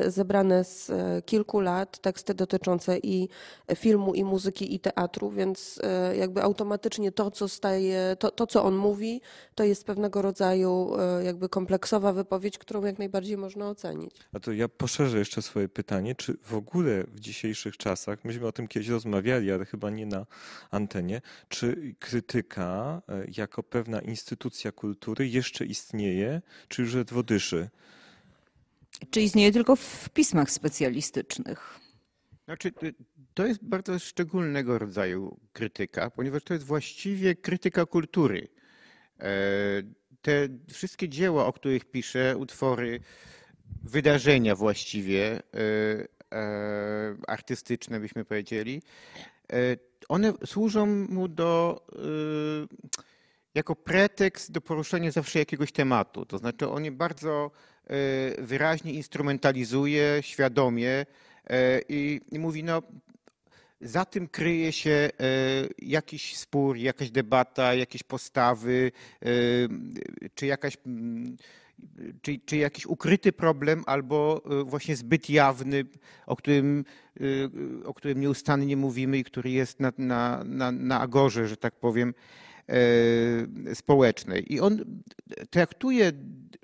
zebrane z kilku lat, teksty dotyczące i filmu, i muzyki, i teatru, więc jakby automatycznie to, co staje, to, to co on mówi, to jest pewnego rodzaju jakby kompleksowa wypowiedź, którą jak najbardziej można ocenić. A to ja poszerzę jeszcze swoje pytanie, czy w ogóle w dzisiejszych czasach, myśmy o tym kiedyś rozmawiali, ale chyba nie na antenie, czy krytyka jako pewna instytucja kultury jeszcze istnieje, czy już ledwo dyszy? Czy istnieje tylko w pismach specjalistycznych? Znaczy, to jest bardzo szczególnego rodzaju krytyka, ponieważ to jest właściwie krytyka kultury. Te wszystkie dzieła, o których piszę, utwory, wydarzenia właściwie artystyczne, byśmy powiedzieli, one służą mu do, jako pretekst do poruszenia zawsze jakiegoś tematu. To znaczy on je bardzo wyraźnie instrumentalizuje, świadomie i mówi, no za tym kryje się jakiś spór, jakaś debata, jakieś postawy, czy jakaś... Czy, czy jakiś ukryty problem, albo właśnie zbyt jawny, o którym, o którym nieustannie mówimy i który jest na, na, na, na agorze, że tak powiem, społecznej. I on traktuje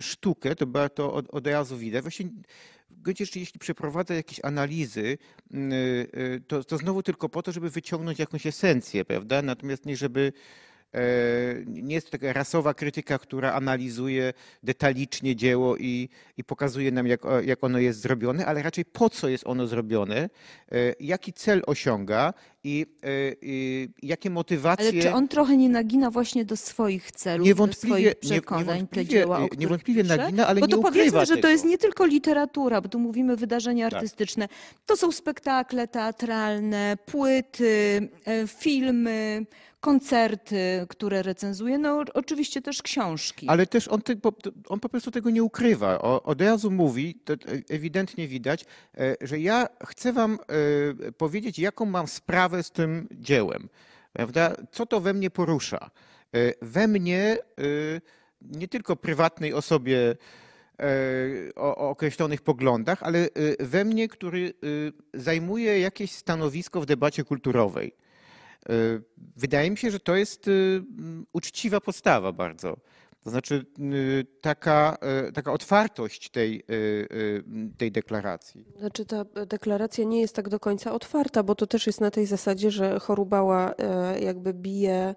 sztukę, to warto od, od razu widać, właśnie jeśli przeprowadza jakieś analizy, to, to znowu tylko po to, żeby wyciągnąć jakąś esencję, prawda? Natomiast nie żeby... Nie jest to taka rasowa krytyka, która analizuje detalicznie dzieło i, i pokazuje nam, jak, jak ono jest zrobione, ale raczej po co jest ono zrobione, jaki cel osiąga i, i jakie motywacje... Ale czy on trochę nie nagina właśnie do swoich celów, niewątpliwie, do swoich przekonań, niewątpliwie, te dzieła, o których niewątpliwie pisze? Nagina, ale bo nie to powiedzmy, tego. Że to jest nie tylko literatura, bo tu mówimy wydarzenia artystyczne. Tak. To są spektakle teatralne, płyty, filmy, koncerty, które recenzuje, no oczywiście też książki. Ale też on, te, on po prostu tego nie ukrywa. O, od razu mówi, to ewidentnie widać, że ja chcę wam powiedzieć, jaką mam sprawę z tym dziełem. Prawda? Co to we mnie porusza? We mnie, nie tylko prywatnej osobie o, o określonych poglądach, ale we mnie, który zajmuje jakieś stanowisko w debacie kulturowej. Wydaje mi się, że to jest uczciwa postawa bardzo. To znaczy taka, taka otwartość tej, tej deklaracji. Znaczy ta deklaracja nie jest tak do końca otwarta, bo to też jest na tej zasadzie, że Horubała jakby bije,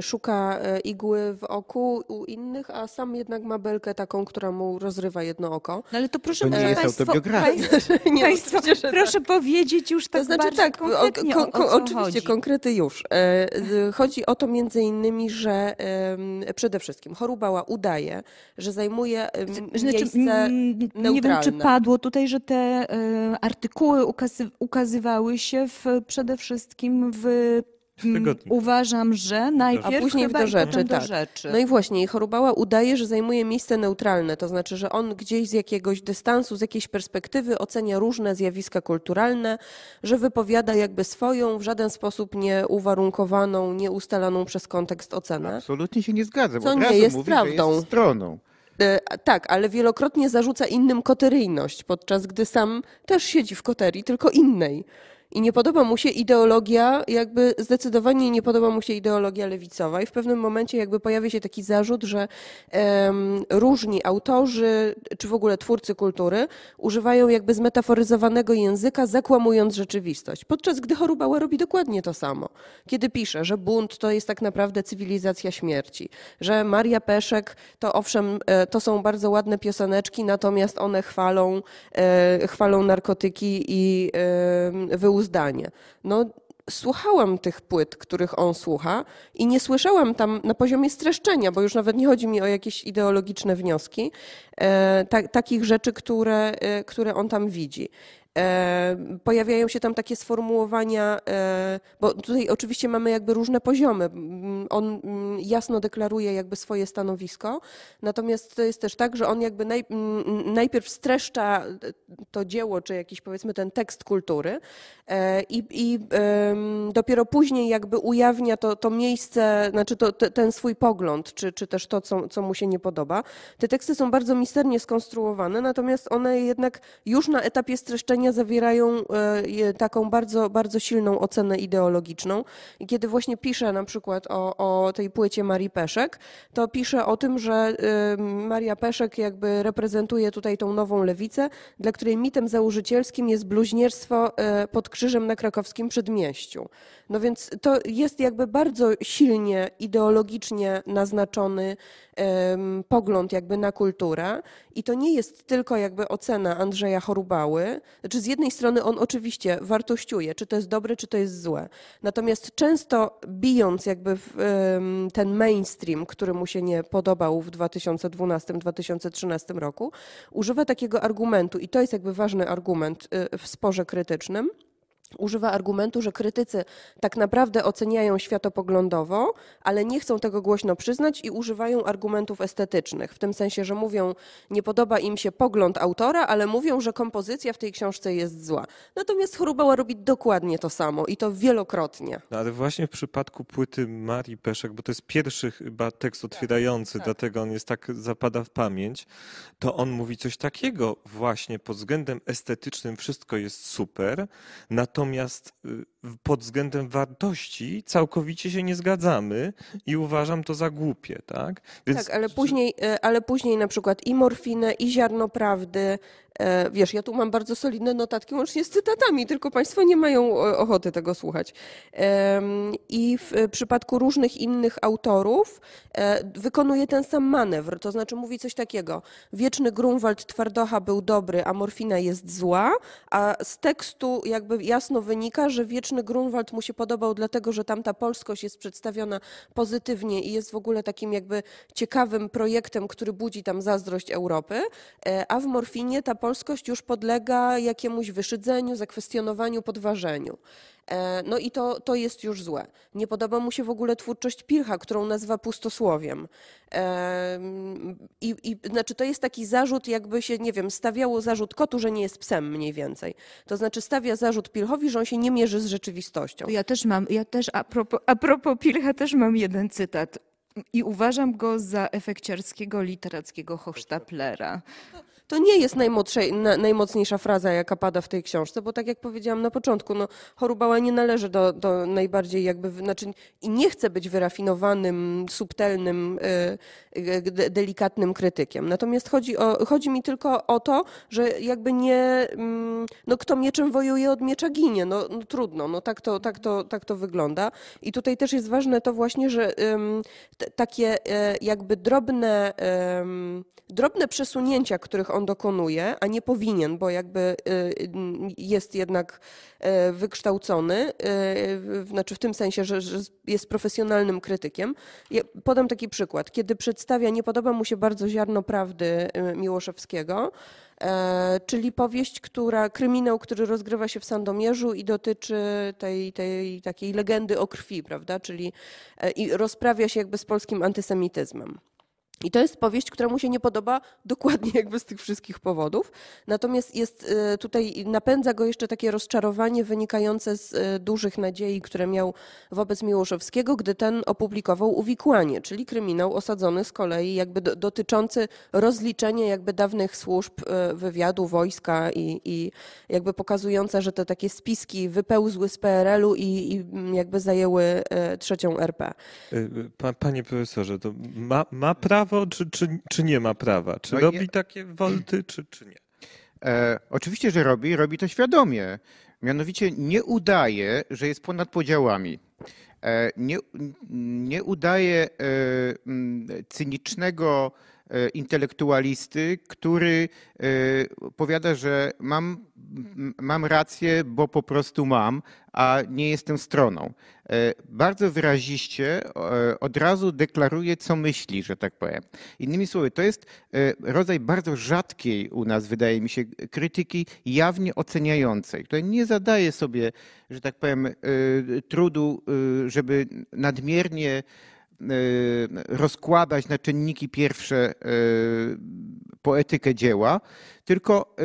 szuka igły w oku u innych, a sam jednak ma belkę taką, która mu rozrywa jedno oko. No ale to proszę, to nie jest państwo, państwo, nie, państwo, proszę, proszę tak. powiedzieć już tak to znaczy, bardzo tak, konkretnie, o, o, o Oczywiście, chodzi. konkrety już. Chodzi o to między innymi, że przede wszystkim Horubała udaje, że zajmuje znaczy, miejsce neutralne. Nie wiem, czy padło tutaj, że te artykuły ukazy, ukazywały się w, przede wszystkim w Uważam, że najpierw, a później w Do Rzeczy, tak. Do Rzeczy. No i właśnie, Horubała udaje, że zajmuje miejsce neutralne, to znaczy, że on gdzieś z jakiegoś dystansu, z jakiejś perspektywy ocenia różne zjawiska kulturalne, że wypowiada jakby swoją, w żaden sposób nie uwarunkowaną, nie ustalaną przez kontekst ocenę. Absolutnie się nie zgadzam. Co nie jest mówi, prawdą. Jest stroną. Tak, ale wielokrotnie zarzuca innym koteryjność, podczas gdy sam też siedzi w koterii, tylko innej. I nie podoba mu się ideologia, jakby zdecydowanie nie podoba mu się ideologia lewicowa i w pewnym momencie jakby pojawia się taki zarzut, że um, różni autorzy, czy w ogóle twórcy kultury używają jakby zmetaforyzowanego języka, zakłamując rzeczywistość. Podczas gdy Horubała robi dokładnie to samo. Kiedy pisze, że bunt to jest tak naprawdę cywilizacja śmierci, że Maria Peszek to owszem, to są bardzo ładne pioseneczki, natomiast one chwalą, chwalą narkotyki i wyuzależnienie. Zdanie. No, słuchałam tych płyt, których on słucha i nie słyszałam tam na poziomie streszczenia, bo już nawet nie chodzi mi o jakieś ideologiczne wnioski, e, ta, takich rzeczy, które, e, które on tam widzi. Pojawiają się tam takie sformułowania, bo tutaj oczywiście mamy jakby różne poziomy. On jasno deklaruje jakby swoje stanowisko, natomiast to jest też tak, że on jakby naj, najpierw streszcza to dzieło, czy jakiś powiedzmy ten tekst kultury i, i dopiero później jakby ujawnia to, to miejsce, znaczy to, ten swój pogląd, czy, czy też to, co, co mu się nie podoba. Te teksty są bardzo misternie skonstruowane, natomiast one jednak już na etapie streszczenia zawierają taką bardzo, bardzo silną ocenę ideologiczną. I kiedy właśnie pisze na przykład o, o tej płycie Marii Peszek, to pisze o tym, że Maria Peszek jakby reprezentuje tutaj tą nową lewicę, dla której mitem założycielskim jest bluźnierstwo pod krzyżem na krakowskim przedmieściu. No więc to jest jakby bardzo silnie ideologicznie naznaczony pogląd jakby na kulturę i to nie jest tylko jakby ocena Andrzeja Horubały. Znaczy z jednej strony on oczywiście wartościuje, czy to jest dobre, czy to jest złe. Natomiast często bijąc jakby w ten mainstream, który mu się nie podobał w dwa tysiące dwunastym dwa tysiące trzynastym roku, używa takiego argumentu i to jest jakby ważny argument w sporze krytycznym. Używa argumentu, że krytycy tak naprawdę oceniają światopoglądowo, ale nie chcą tego głośno przyznać i używają argumentów estetycznych. W tym sensie, że mówią, nie podoba im się pogląd autora, ale mówią, że kompozycja w tej książce jest zła. Natomiast Horubała robi dokładnie to samo i to wielokrotnie. No, ale właśnie w przypadku płyty Marii Peszek, bo to jest pierwszy chyba tekst otwierający, tak, tak. dlatego on jest tak zapada w pamięć, to on mówi coś takiego właśnie pod względem estetycznym wszystko jest super, natomiast Natomiast pod względem wartości całkowicie się nie zgadzamy i uważam to za głupie, tak? Więc... Tak, ale później, ale później na przykład i morfinę, i ziarno prawdy. Wiesz, ja tu mam bardzo solidne notatki łącznie z cytatami, tylko państwo nie mają ochoty tego słuchać. I w przypadku różnych innych autorów wykonuje ten sam manewr, to znaczy mówi coś takiego. Wieczny Grunwald Twardocha był dobry, a morfina jest zła, a z tekstu jakby jasno wynika, że Wieczny Grunwald mu się podobał dlatego, że tamta polskość jest przedstawiona pozytywnie i jest w ogóle takim jakby ciekawym projektem, który budzi tam zazdrość Europy, a w morfinie ta polskość już podlega jakiemuś wyszydzeniu, zakwestionowaniu, podważeniu. No i to, to jest już złe. Nie podoba mu się w ogóle twórczość Pilcha, którą nazywa pustosłowiem. I, i znaczy to jest taki zarzut, jakby się, nie wiem, stawiało zarzut kotu, że nie jest psem mniej więcej. To znaczy stawia zarzut Pilchowi, że on się nie mierzy z rzeczywistością. Ja też mam, ja też a propos, a propos Pilcha też mam jeden cytat i uważam go za efekciarskiego, literackiego hochsztaplera. To nie jest najmocniejsza fraza, jaka pada w tej książce, bo tak jak powiedziałam na początku, no, Horubała nie należy do, do najbardziej jakby, znaczy i nie chce być wyrafinowanym, subtelnym, delikatnym krytykiem. Natomiast chodzi, o, chodzi mi tylko o to, że jakby nie, no kto mieczem wojuje, od miecza ginie, no, no trudno, no tak to, tak, to, tak to wygląda. I tutaj też jest ważne to właśnie, że um, t, takie jakby drobne, um, drobne przesunięcia, których on dokonuje, a nie powinien, bo jakby jest jednak wykształcony, znaczy w tym sensie, że jest profesjonalnym krytykiem. Ja podam taki przykład. Kiedy przedstawia, nie podoba mu się bardzo ziarno prawdy Miłoszewskiego, czyli powieść, która, kryminał, który rozgrywa się w Sandomierzu i dotyczy tej, tej takiej legendy o krwi, prawda, czyli i rozprawia się jakby z polskim antysemityzmem. I to jest powieść, która mu się nie podoba dokładnie jakby z tych wszystkich powodów. Natomiast jest tutaj, napędza go jeszcze takie rozczarowanie wynikające z dużych nadziei, które miał wobec Miłoszewskiego, gdy ten opublikował Uwikłanie, czyli kryminał osadzony z kolei jakby dotyczący rozliczenia jakby dawnych służb wywiadu, wojska i, i jakby pokazująca, że te takie spiski wypełzły z P R L u i, i jakby zajęły trzecią R P. Panie profesorze, to ma, ma prawo Czy, czy, czy nie ma prawa? Czy no robi nie. takie wolty, czy, czy nie? E, oczywiście, że robi. Robi to świadomie. Mianowicie nie udaje, że jest ponad podziałami. E, nie, nie udaje e, cynicznego intelektualisty, który powiada, że mam, mam rację, bo po prostu mam, a nie jestem stroną. Bardzo wyraziście od razu deklaruje, co myśli, że tak powiem. Innymi słowy, to jest rodzaj bardzo rzadkiej u nas, wydaje mi się, krytyki jawnie oceniającej, która nie zadaje sobie, że tak powiem, trudu, żeby nadmiernie rozkładać na czynniki pierwsze poetykę dzieła, tylko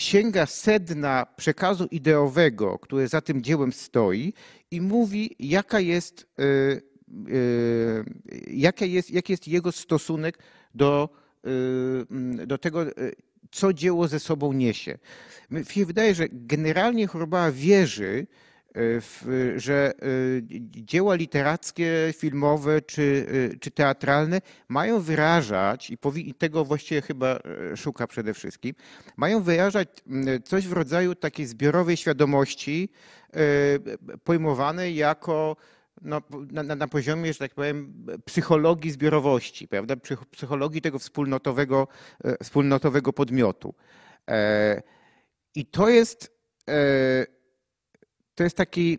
sięga sedna przekazu ideowego, który za tym dziełem stoi i mówi, jaka jest, jaka jest, jaki jest jego stosunek do, do tego, co dzieło ze sobą niesie. Mi się wydaje, że generalnie Horubała wierzy, W, że dzieła literackie, filmowe czy, czy teatralne mają wyrażać, i, powi, i tego właściwie chyba szuka przede wszystkim, mają wyrażać coś w rodzaju takiej zbiorowej świadomości pojmowanej jako no, na, na poziomie, że tak powiem, psychologii zbiorowości, prawda? Psychologii tego wspólnotowego, wspólnotowego podmiotu. I to jest... To jest taki,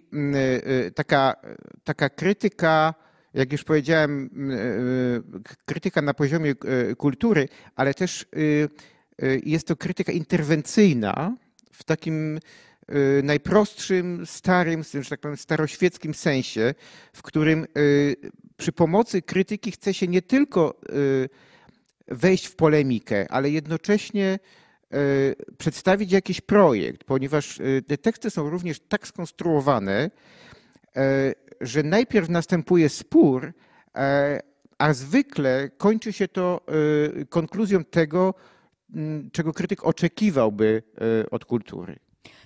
taka, taka krytyka, jak już powiedziałem, krytyka na poziomie kultury, ale też jest to krytyka interwencyjna w takim najprostszym, starym, że tak powiem, staroświeckim sensie, w którym przy pomocy krytyki chce się nie tylko wejść w polemikę, ale jednocześnie przedstawić jakiś projekt, ponieważ te teksty są również tak skonstruowane, że najpierw następuje spór, a zwykle kończy się to konkluzją tego, czego krytyk oczekiwałby od kultury.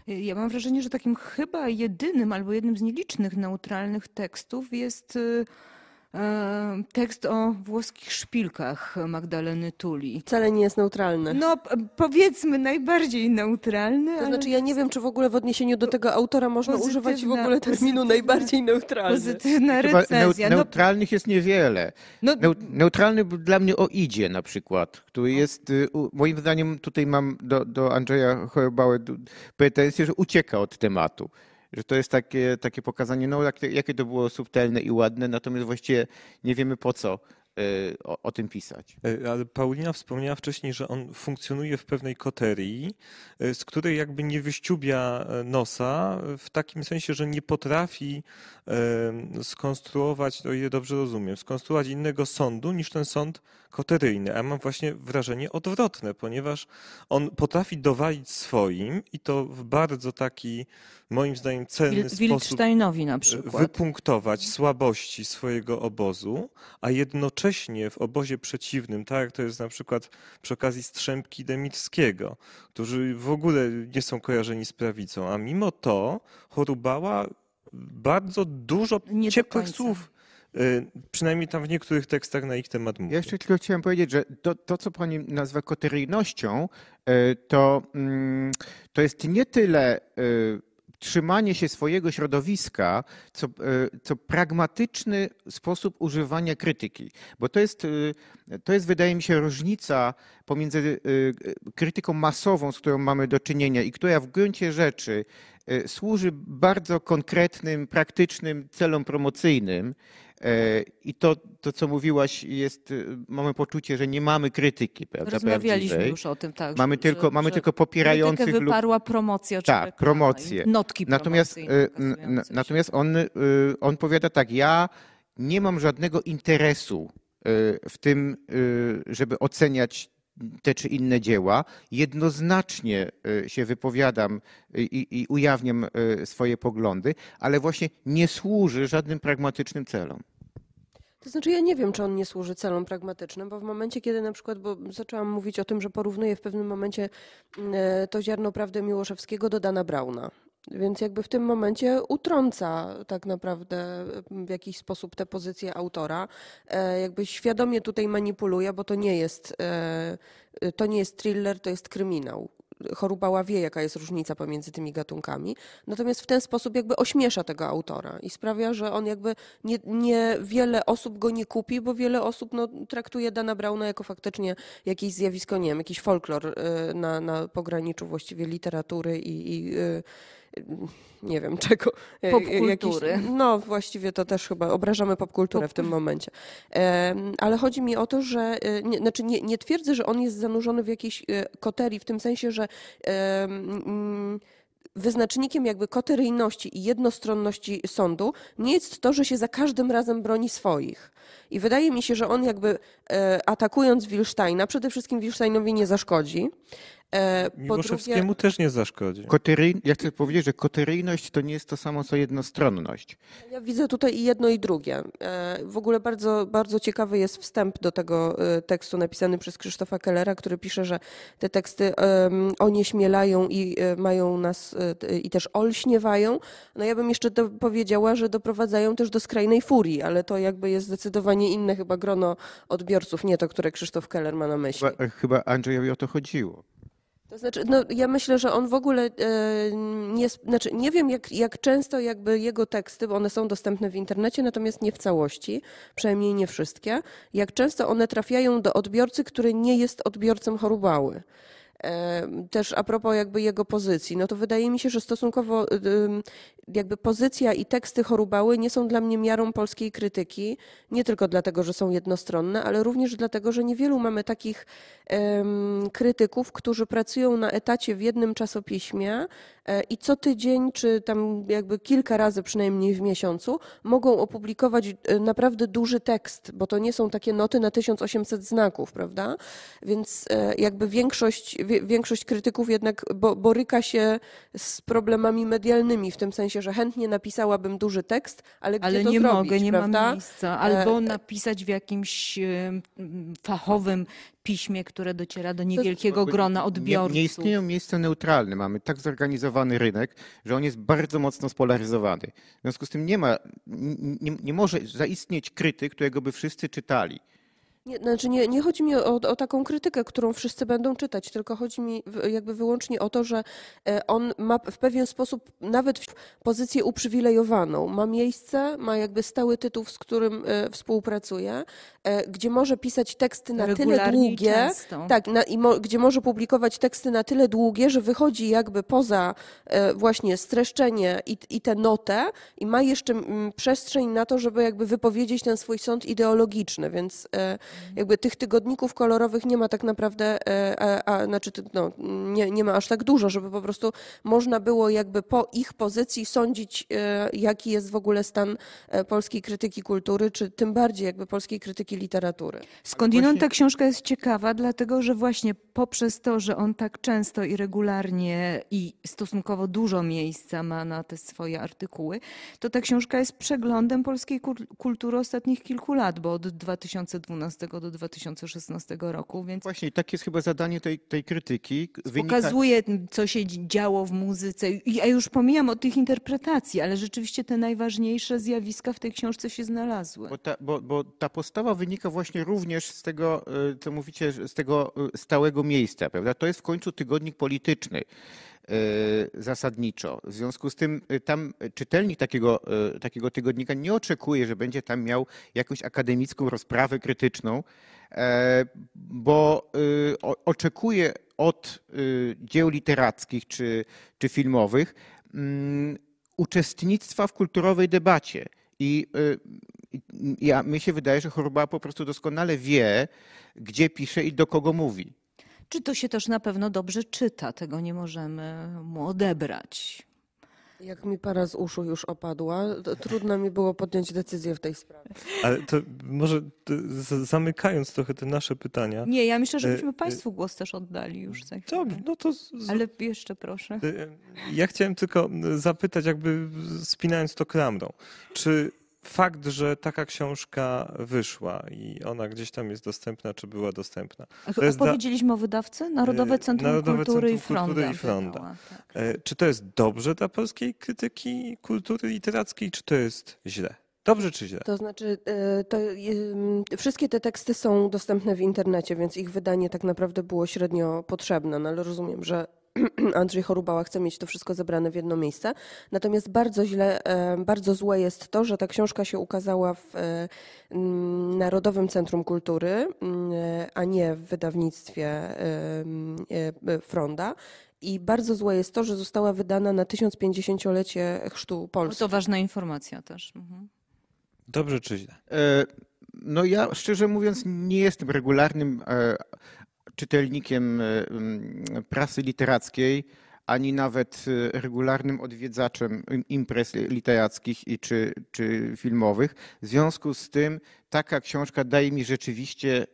Ja mam wrażenie, że takim chyba jedynym albo jednym z nielicznych neutralnych tekstów jest tekst o włoskich szpilkach Magdaleny Tuli. Wcale nie jest neutralny. No powiedzmy najbardziej neutralny. To znaczy ja nie wiem, czy w ogóle w odniesieniu do tego autora można używać w ogóle terminu najbardziej neutralny. Pozytywna recenzja. Neutralnych jest niewiele. No, neutralny był dla mnie o Idzie na przykład, który jest, moim zdaniem tutaj mam do, do Andrzeja Horubały pretensje, że ucieka od tematu. Że to jest takie, takie pokazanie, no jak, jakie to było subtelne i ładne, natomiast właściwie nie wiemy po co o, o tym pisać. Ale Paulina wspomniała wcześniej, że on funkcjonuje w pewnej koterii, z której jakby nie wyściubia nosa, w takim sensie, że nie potrafi skonstruować, o ile dobrze rozumiem, skonstruować innego sądu niż ten sąd koteryjny. A mam właśnie wrażenie odwrotne, ponieważ on potrafi dowalić swoim i to w bardzo taki, moim zdaniem, celny sposób na przykład wypunktować słabości swojego obozu, a jednocześnie w obozie przeciwnym, tak jak to jest na przykład przy okazji Strzępki Demirskiego, którzy w ogóle nie są kojarzeni z prawicą, a mimo to Horubała bardzo dużo nie ciepłych słów, przynajmniej tam w niektórych tekstach na ich temat mówi. Ja jeszcze tylko chciałem powiedzieć, że to, to co pani nazywa koteryjnością, to, to jest nie tyle trzymanie się swojego środowiska, co, co pragmatyczny sposób używania krytyki. Bo to jest, to jest, wydaje mi się, różnica pomiędzy krytyką masową, z którą mamy do czynienia i która w gruncie rzeczy służy bardzo konkretnym, praktycznym celom promocyjnym. I to, to co mówiłaś, jest, mamy poczucie, że nie mamy krytyki. Rozmawialiśmy już o tym, tak. Mamy że, tylko, że mamy tylko popierających lub... wyparła promocja. Tak, promocje. Notki natomiast natomiast on, on powiada tak, ja nie mam żadnego interesu w tym, żeby oceniać te czy inne dzieła, jednoznacznie się wypowiadam i, i ujawniam swoje poglądy, ale właśnie nie służy żadnym pragmatycznym celom. To znaczy ja nie wiem, czy on nie służy celom pragmatycznym, bo w momencie, kiedy na przykład, bo zaczęłam mówić o tym, że porównuję w pewnym momencie to Ziarno prawdy Miłoszewskiego do Dana Browna. Więc jakby w tym momencie utrąca tak naprawdę w jakiś sposób tę pozycję autora. Jakby świadomie tutaj manipuluje, bo to nie jest, to nie jest thriller, to jest kryminał. Horubała wie, jaka jest różnica pomiędzy tymi gatunkami, natomiast w ten sposób jakby ośmiesza tego autora i sprawia, że on jakby nie, nie wiele osób go nie kupi, bo wiele osób no, traktuje Dana Browna jako faktycznie jakieś zjawisko, nie wiem, jakiś folklor na, na pograniczu właściwie literatury i, i nie wiem czego. Popkultury. Jakiś, no właściwie to też chyba obrażamy popkulturę Pop... w tym momencie. Ale chodzi mi o to, że nie, znaczy nie, nie twierdzę, że on jest zanurzony w jakiejś koterii, w tym sensie, że wyznacznikiem jakby koteryjności i jednostronności sądu nie jest to, że się za każdym razem broni swoich. I wydaje mi się, że on jakby atakując Wilsteina, przede wszystkim Wilsteinowi nie zaszkodzi. Miłoszewskiemu drugie... też nie zaszkodzi. Koteryj... Ja chcę powiedzieć, że koteryjność to nie jest to samo, co jednostronność. Ja widzę tutaj i jedno, i drugie. W ogóle bardzo, bardzo ciekawy jest wstęp do tego tekstu napisany przez Krzysztofa Kellera, który pisze, że te teksty onieśmielają i mają nas i też olśniewają. No ja bym jeszcze powiedziała, że doprowadzają też do skrajnej furii, ale to jakby jest zdecydowanie inne chyba grono odbiorców, nie to, które Krzysztof Keller ma na myśli. Chyba, chyba Andrzejowi o to chodziło. To znaczy, no, ja myślę, że on w ogóle nie, znaczy nie wiem jak, jak często jakby jego teksty, bo one są dostępne w internecie, natomiast nie w całości, przynajmniej nie wszystkie, jak często one trafiają do odbiorcy, który nie jest odbiorcą Horubały. Też a propos jakby jego pozycji, no to wydaje mi się, że stosunkowo jakby pozycja i teksty Horubały nie są dla mnie miarą polskiej krytyki, nie tylko dlatego, że są jednostronne, ale również dlatego, że niewielu mamy takich um, krytyków, którzy pracują na etacie w jednym czasopiśmie i co tydzień, czy tam jakby kilka razy przynajmniej w miesiącu mogą opublikować naprawdę duży tekst, bo to nie są takie noty na tysiąc osiemset znaków, prawda? Więc jakby większość Większość krytyków jednak boryka się z problemami medialnymi, w tym sensie, że chętnie napisałabym duży tekst, ale gdzie ale to nie zrobić, mogę, nie prawda? Mam miejsca. Albo napisać w jakimś fachowym piśmie, które dociera do niewielkiego grona odbiorców. Nie, nie istnieją miejsca neutralne. Mamy tak zorganizowany rynek, że on jest bardzo mocno spolaryzowany. W związku z tym nie ma, nie, nie może zaistnieć krytyk, którego by wszyscy czytali. Nie, znaczy nie, nie chodzi mi o, o taką krytykę, którą wszyscy będą czytać, tylko chodzi mi jakby wyłącznie o to, że on ma w pewien sposób nawet pozycję uprzywilejowaną. Ma miejsce, ma jakby stały tytuł, z którym współpracuje, gdzie może pisać teksty na tyle długie, tak, na, i mo, gdzie może publikować teksty na tyle długie, że wychodzi jakby poza właśnie streszczenie i, i tę notę i ma jeszcze przestrzeń na to, żeby jakby wypowiedzieć ten swój sąd ideologiczny, więc jakby tych tygodników kolorowych nie ma tak naprawdę, a, a, znaczy no, nie, nie ma aż tak dużo, żeby po prostu można było jakby po ich pozycji sądzić, jaki jest w ogóle stan polskiej krytyki kultury, czy tym bardziej jakby polskiej krytyki literatury. Skądinąd ta książka jest ciekawa, dlatego że właśnie poprzez to, że on tak często i regularnie i stosunkowo dużo miejsca ma na te swoje artykuły, to ta książka jest przeglądem polskiej kultury ostatnich kilku lat, bo od dwa tysiące dwunastego do dwa tysiące szesnastego roku. Więc właśnie, tak jest chyba zadanie tej, tej krytyki. Pokazuje, wynika... co się działo w muzyce. Ja już pomijam o tych interpretacji, ale rzeczywiście te najważniejsze zjawiska w tej książce się znalazły. Bo ta, bo, bo ta postawa wynika właśnie również z tego, co mówicie, z tego stałego miejsca, prawda? To jest w końcu tygodnik polityczny zasadniczo. W związku z tym tam czytelnik takiego, takiego tygodnika nie oczekuje, że będzie tam miał jakąś akademicką rozprawę krytyczną, bo oczekuje od dzieł literackich czy, czy filmowych uczestnictwa w kulturowej debacie. I ja, mi się wydaje, że Horubała po prostu doskonale wie, gdzie pisze i do kogo mówi. Czy to się też na pewno dobrze czyta? Tego nie możemy mu odebrać. Jak mi para z uszu już opadła, to trudno mi było podjąć decyzję w tej sprawie. Ale to może zamykając trochę te nasze pytania... Nie, ja myślę, że byśmy Państwu głos też oddali już za chwilę. Dobrze, no to... Z... Ale jeszcze proszę. Ja chciałem tylko zapytać, jakby spinając to klamrą, czy... Fakt, że taka książka wyszła i ona gdzieś tam jest dostępna, czy była dostępna. Opowiedzieliśmy da... o wydawcy? Narodowe Centrum Narodowe Kultury Centrum i Fronda. I Fronda. Wydała, tak. Czy to jest dobrze dla polskiej krytyki kultury literackiej, czy to jest źle? Dobrze czy źle? To znaczy, to, wszystkie te teksty są dostępne w internecie, więc ich wydanie tak naprawdę było średnio potrzebne, no ale rozumiem, że Andrzej Horubała chce mieć to wszystko zebrane w jedno miejsce. Natomiast bardzo źle, bardzo złe jest to, że ta książka się ukazała w Narodowym Centrum Kultury, a nie w wydawnictwie Fronda. I bardzo złe jest to, że została wydana na tysiąc pięćdziesięciolecie chrztu Polski. To ważna informacja też. Mhm. Dobrze czy źle? No ja szczerze mówiąc nie jestem regularnym czytelnikiem prasy literackiej, ani nawet regularnym odwiedzaczem imprez literackich i czy, czy filmowych. W związku z tym taka książka daje mi rzeczywiście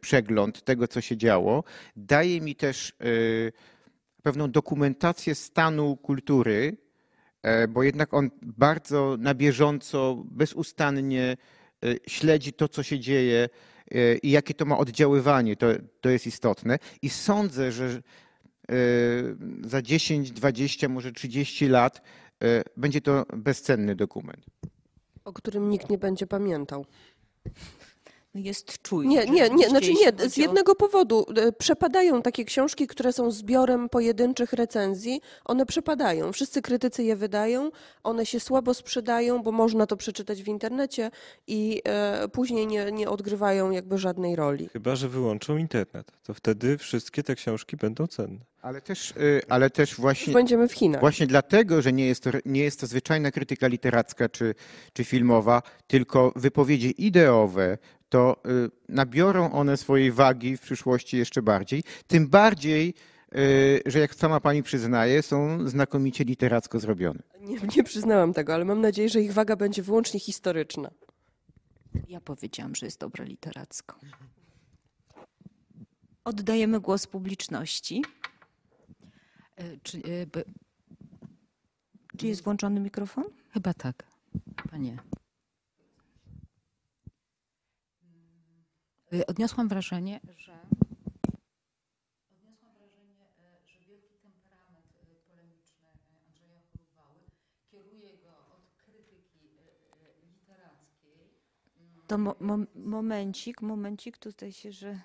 przegląd tego, co się działo. Daje mi też pewną dokumentację stanu kultury, bo jednak on bardzo na bieżąco, bezustannie śledzi to, co się dzieje i jakie to ma oddziaływanie, to, to jest istotne. I sądzę, że za dziesięć, dwadzieścia, może trzydzieści lat będzie to bezcenny dokument. O którym nikt nie będzie pamiętał. Jest czujny. Nie, nie, nie, znaczy nie, z jednego powodu. Przepadają takie książki, które są zbiorem pojedynczych recenzji. One przepadają. Wszyscy krytycy je wydają. One się słabo sprzedają, bo można to przeczytać w internecie i e, później nie, nie odgrywają jakby żadnej roli. Chyba że wyłączą internet. To wtedy wszystkie te książki będą cenne. Ale też, ale też właśnie, będziemy w Chinach. Właśnie dlatego, że nie jest to, nie jest to zwyczajna krytyka literacka czy, czy filmowa, tylko wypowiedzi ideowe, to nabiorą one swojej wagi w przyszłości jeszcze bardziej. Tym bardziej, że jak sama pani przyznaje, są znakomicie literacko zrobione. Nie, nie przyznałam tego, ale mam nadzieję, że ich waga będzie wyłącznie historyczna. Ja powiedziałam, że jest dobre literacko. Oddajemy głos publiczności. Czy, czy jest włączony mikrofon? Chyba tak. Panie. Odniosłam wrażenie, że odniosłam wrażenie, że wielki temperament polemiczny Andrzeja Horubały kieruje go od krytyki literackiej. To mo mom momencik, momencik, tutaj się, że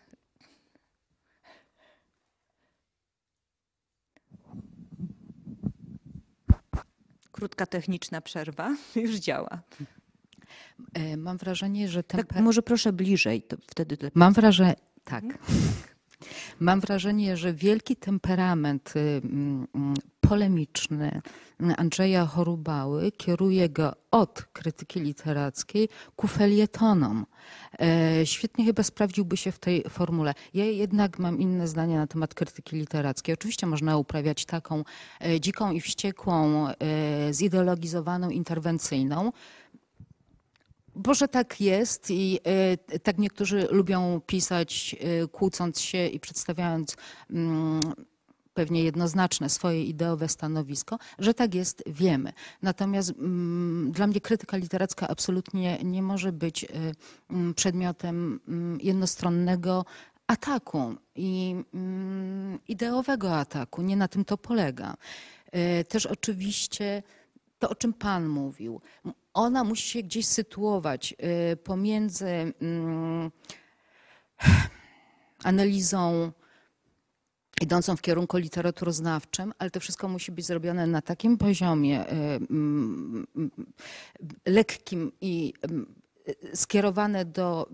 krótka techniczna przerwa już działa. Mam wrażenie, że temper... tak, może proszę bliżej, to wtedy lepiej. Mam wrażenie, tak. Mam wrażenie, że wielki temperament polemiczny Andrzeja Horubały kieruje go od krytyki literackiej ku felietonom. Świetnie chyba sprawdziłby się w tej formule. Ja jednak mam inne zdanie na temat krytyki literackiej. Oczywiście można uprawiać taką dziką i wściekłą, zideologizowaną, interwencyjną. Boże, tak jest i tak niektórzy lubią pisać, kłócąc się i przedstawiając pewnie jednoznaczne swoje ideowe stanowisko, że tak jest, wiemy. Natomiast dla mnie krytyka literacka absolutnie nie może być przedmiotem jednostronnego ataku i ideowego ataku. Nie na tym to polega. Też oczywiście to, o czym pan mówił. Ona musi się gdzieś sytuować pomiędzy analizą idącą w kierunku literaturoznawczym, ale to wszystko musi być zrobione na takim poziomie lekkim i skierowane do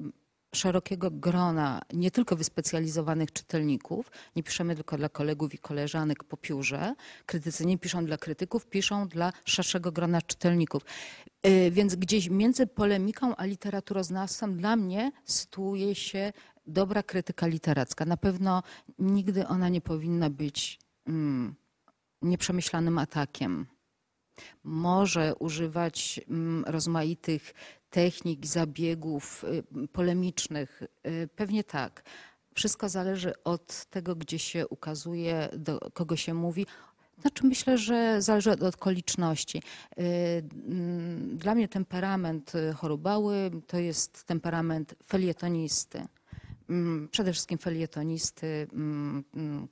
szerokiego grona nie tylko wyspecjalizowanych czytelników. Nie piszemy tylko dla kolegów i koleżanek po piórze. Krytycy nie piszą dla krytyków, piszą dla szerszego grona czytelników. Więc gdzieś między polemiką a literaturoznawstwem dla mnie sytuuje się dobra krytyka literacka. Na pewno nigdy ona nie powinna być mm, nieprzemyślanym atakiem. Może używać mm, rozmaitych technik, zabiegów polemicznych, pewnie tak. Wszystko zależy od tego, gdzie się ukazuje, do kogo się mówi. Znaczy myślę, że zależy od okoliczności. Dla mnie temperament Horubały to jest temperament felietonisty. Przede wszystkim felietonisty,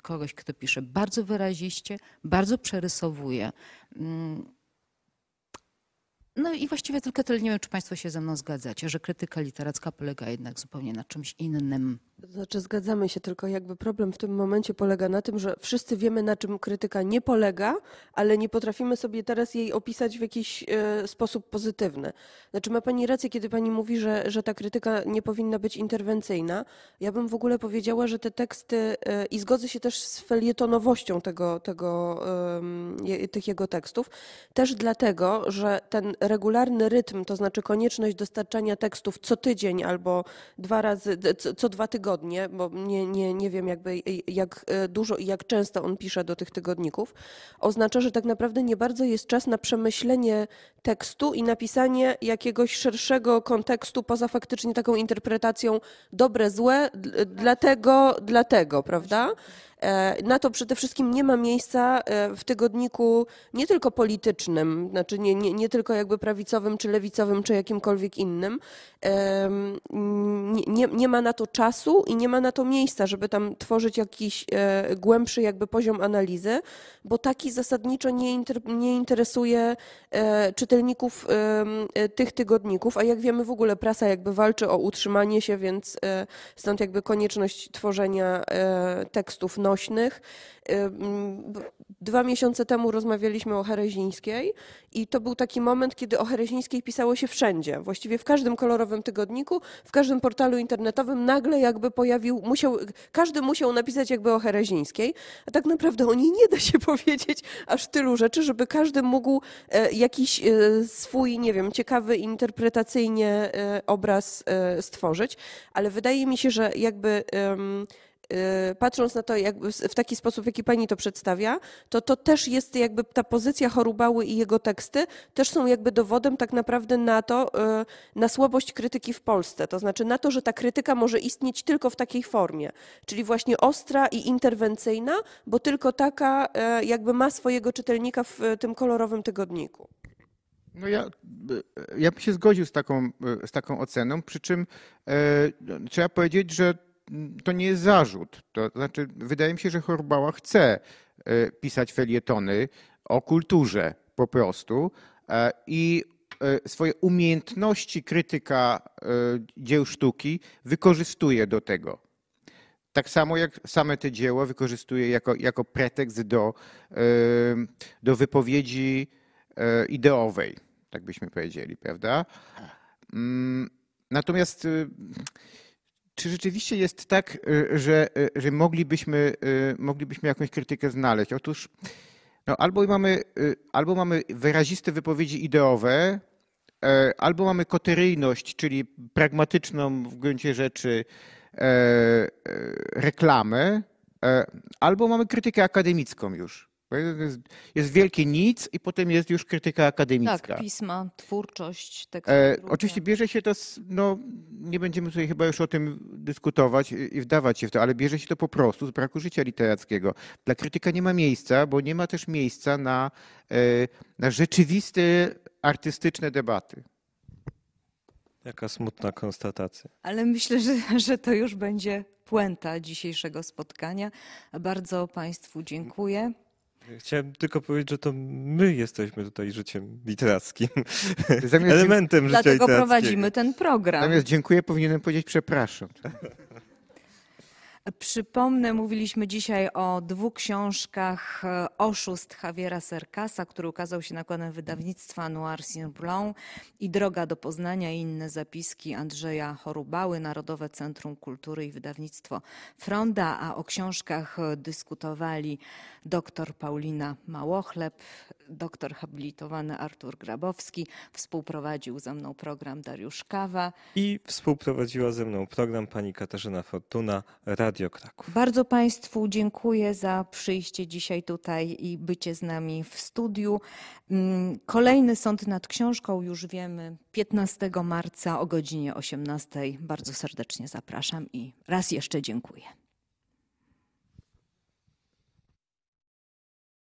kogoś, kto pisze bardzo wyraziście, bardzo przerysowuje. No i właściwie tylko tyle. Nie wiem, czy państwo się ze mną zgadzacie, że krytyka literacka polega jednak zupełnie na czymś innym. Znaczy zgadzamy się, tylko jakby problem w tym momencie polega na tym, że wszyscy wiemy, na czym krytyka nie polega, ale nie potrafimy sobie teraz jej opisać w jakiś sposób pozytywny. Znaczy ma Pani rację, kiedy Pani mówi, że, że ta krytyka nie powinna być interwencyjna. Ja bym w ogóle powiedziała, że te teksty, i zgodzę się też z felietonowością tego, tego, tych jego tekstów, też dlatego, że ten regularny rytm, to znaczy konieczność dostarczania tekstów co tydzień albo dwa razy, co dwa tygodnie, bo nie, nie, nie wiem jakby jak dużo i jak często on pisze do tych tygodników, oznacza, że tak naprawdę nie bardzo jest czas na przemyślenie tekstu i napisanie jakiegoś szerszego kontekstu poza faktycznie taką interpretacją dobre, złe, dlatego, dlatego, prawda? Na to przede wszystkim nie ma miejsca w tygodniku nie tylko politycznym, znaczy nie, nie, nie tylko jakby prawicowym, czy lewicowym, czy jakimkolwiek innym. Nie, nie ma na to czasu i nie ma na to miejsca, żeby tam tworzyć jakiś głębszy jakby poziom analizy, bo taki zasadniczo nie, inter, nie interesuje czytelników tych tygodników, a jak wiemy w ogóle prasa jakby walczy o utrzymanie się, więc stąd jakby konieczność tworzenia tekstów nowych. Dwa miesiące temu rozmawialiśmy o Herezińskiej i to był taki moment, kiedy o Herezińskiej pisało się wszędzie. Właściwie w każdym kolorowym tygodniku, w każdym portalu internetowym nagle jakby pojawił, musiał, każdy musiał napisać jakby o Herezińskiej, a tak naprawdę o niej nie da się powiedzieć aż tylu rzeczy, żeby każdy mógł jakiś swój, nie wiem, ciekawy interpretacyjnie obraz stworzyć, ale wydaje mi się, że jakby patrząc na to jakby w taki sposób, w jaki Pani to przedstawia, to to też jest jakby ta pozycja Horubały i jego teksty też są jakby dowodem tak naprawdę na to, na słabość krytyki w Polsce. To znaczy na to, że ta krytyka może istnieć tylko w takiej formie, czyli właśnie ostra i interwencyjna, bo tylko taka jakby ma swojego czytelnika w tym kolorowym tygodniku. No ja, ja bym się zgodził z taką, z taką oceną, przy czym e, trzeba powiedzieć, że to nie jest zarzut. To znaczy, wydaje mi się, że Horubała chce pisać felietony o kulturze po prostu i swoje umiejętności krytyka dzieł sztuki wykorzystuje do tego. Tak samo jak same te dzieła wykorzystuje jako, jako pretekst do, do wypowiedzi ideowej, tak byśmy powiedzieli, prawda? Natomiast czy rzeczywiście jest tak, że, że moglibyśmy, moglibyśmy jakąś krytykę znaleźć? Otóż no, albo, mamy, albo mamy wyraziste wypowiedzi ideowe, albo mamy koteryjność, czyli pragmatyczną w gruncie rzeczy reklamę, albo mamy krytykę akademicką już. Jest, jest wielkie nic i potem jest już krytyka akademicka. Tak, pisma, twórczość, teksty. E, oczywiście bierze się to, z, no nie będziemy tutaj chyba już o tym dyskutować i wdawać się w to, ale bierze się to po prostu z braku życia literackiego. Dla krytyka nie ma miejsca, bo nie ma też miejsca na, na rzeczywiste artystyczne debaty. Jaka smutna konstatacja. Ale myślę, że, że to już będzie puenta dzisiejszego spotkania. Bardzo Państwu dziękuję. Chciałem tylko powiedzieć, że to my jesteśmy tutaj życiem literackim, zamiast elementem życia literackiego. Dlatego prowadzimy ten program. Natomiast dziękuję, powinienem powiedzieć przepraszam. Przypomnę, mówiliśmy dzisiaj o dwóch książkach Oszust Javiera Cercasa, który ukazał się nakładem wydawnictwa Noir Sur Blanc i Droga do Poznania i inne zapiski Andrzeja Horubały, Narodowe Centrum Kultury i Wydawnictwo Fronda, a o książkach dyskutowali dr Paulina Małochleb, doktor habilitowany Artur Grabowski, współprowadził ze mną program Dariusz Kawa. I współprowadziła ze mną program pani Katarzyna Fortuna, Radio Kraków. Bardzo Państwu dziękuję za przyjście dzisiaj tutaj i bycie z nami w studiu. Kolejny Sąd nad Książką już wiemy piętnastego marca o godzinie osiemnastej. Bardzo serdecznie zapraszam i raz jeszcze dziękuję.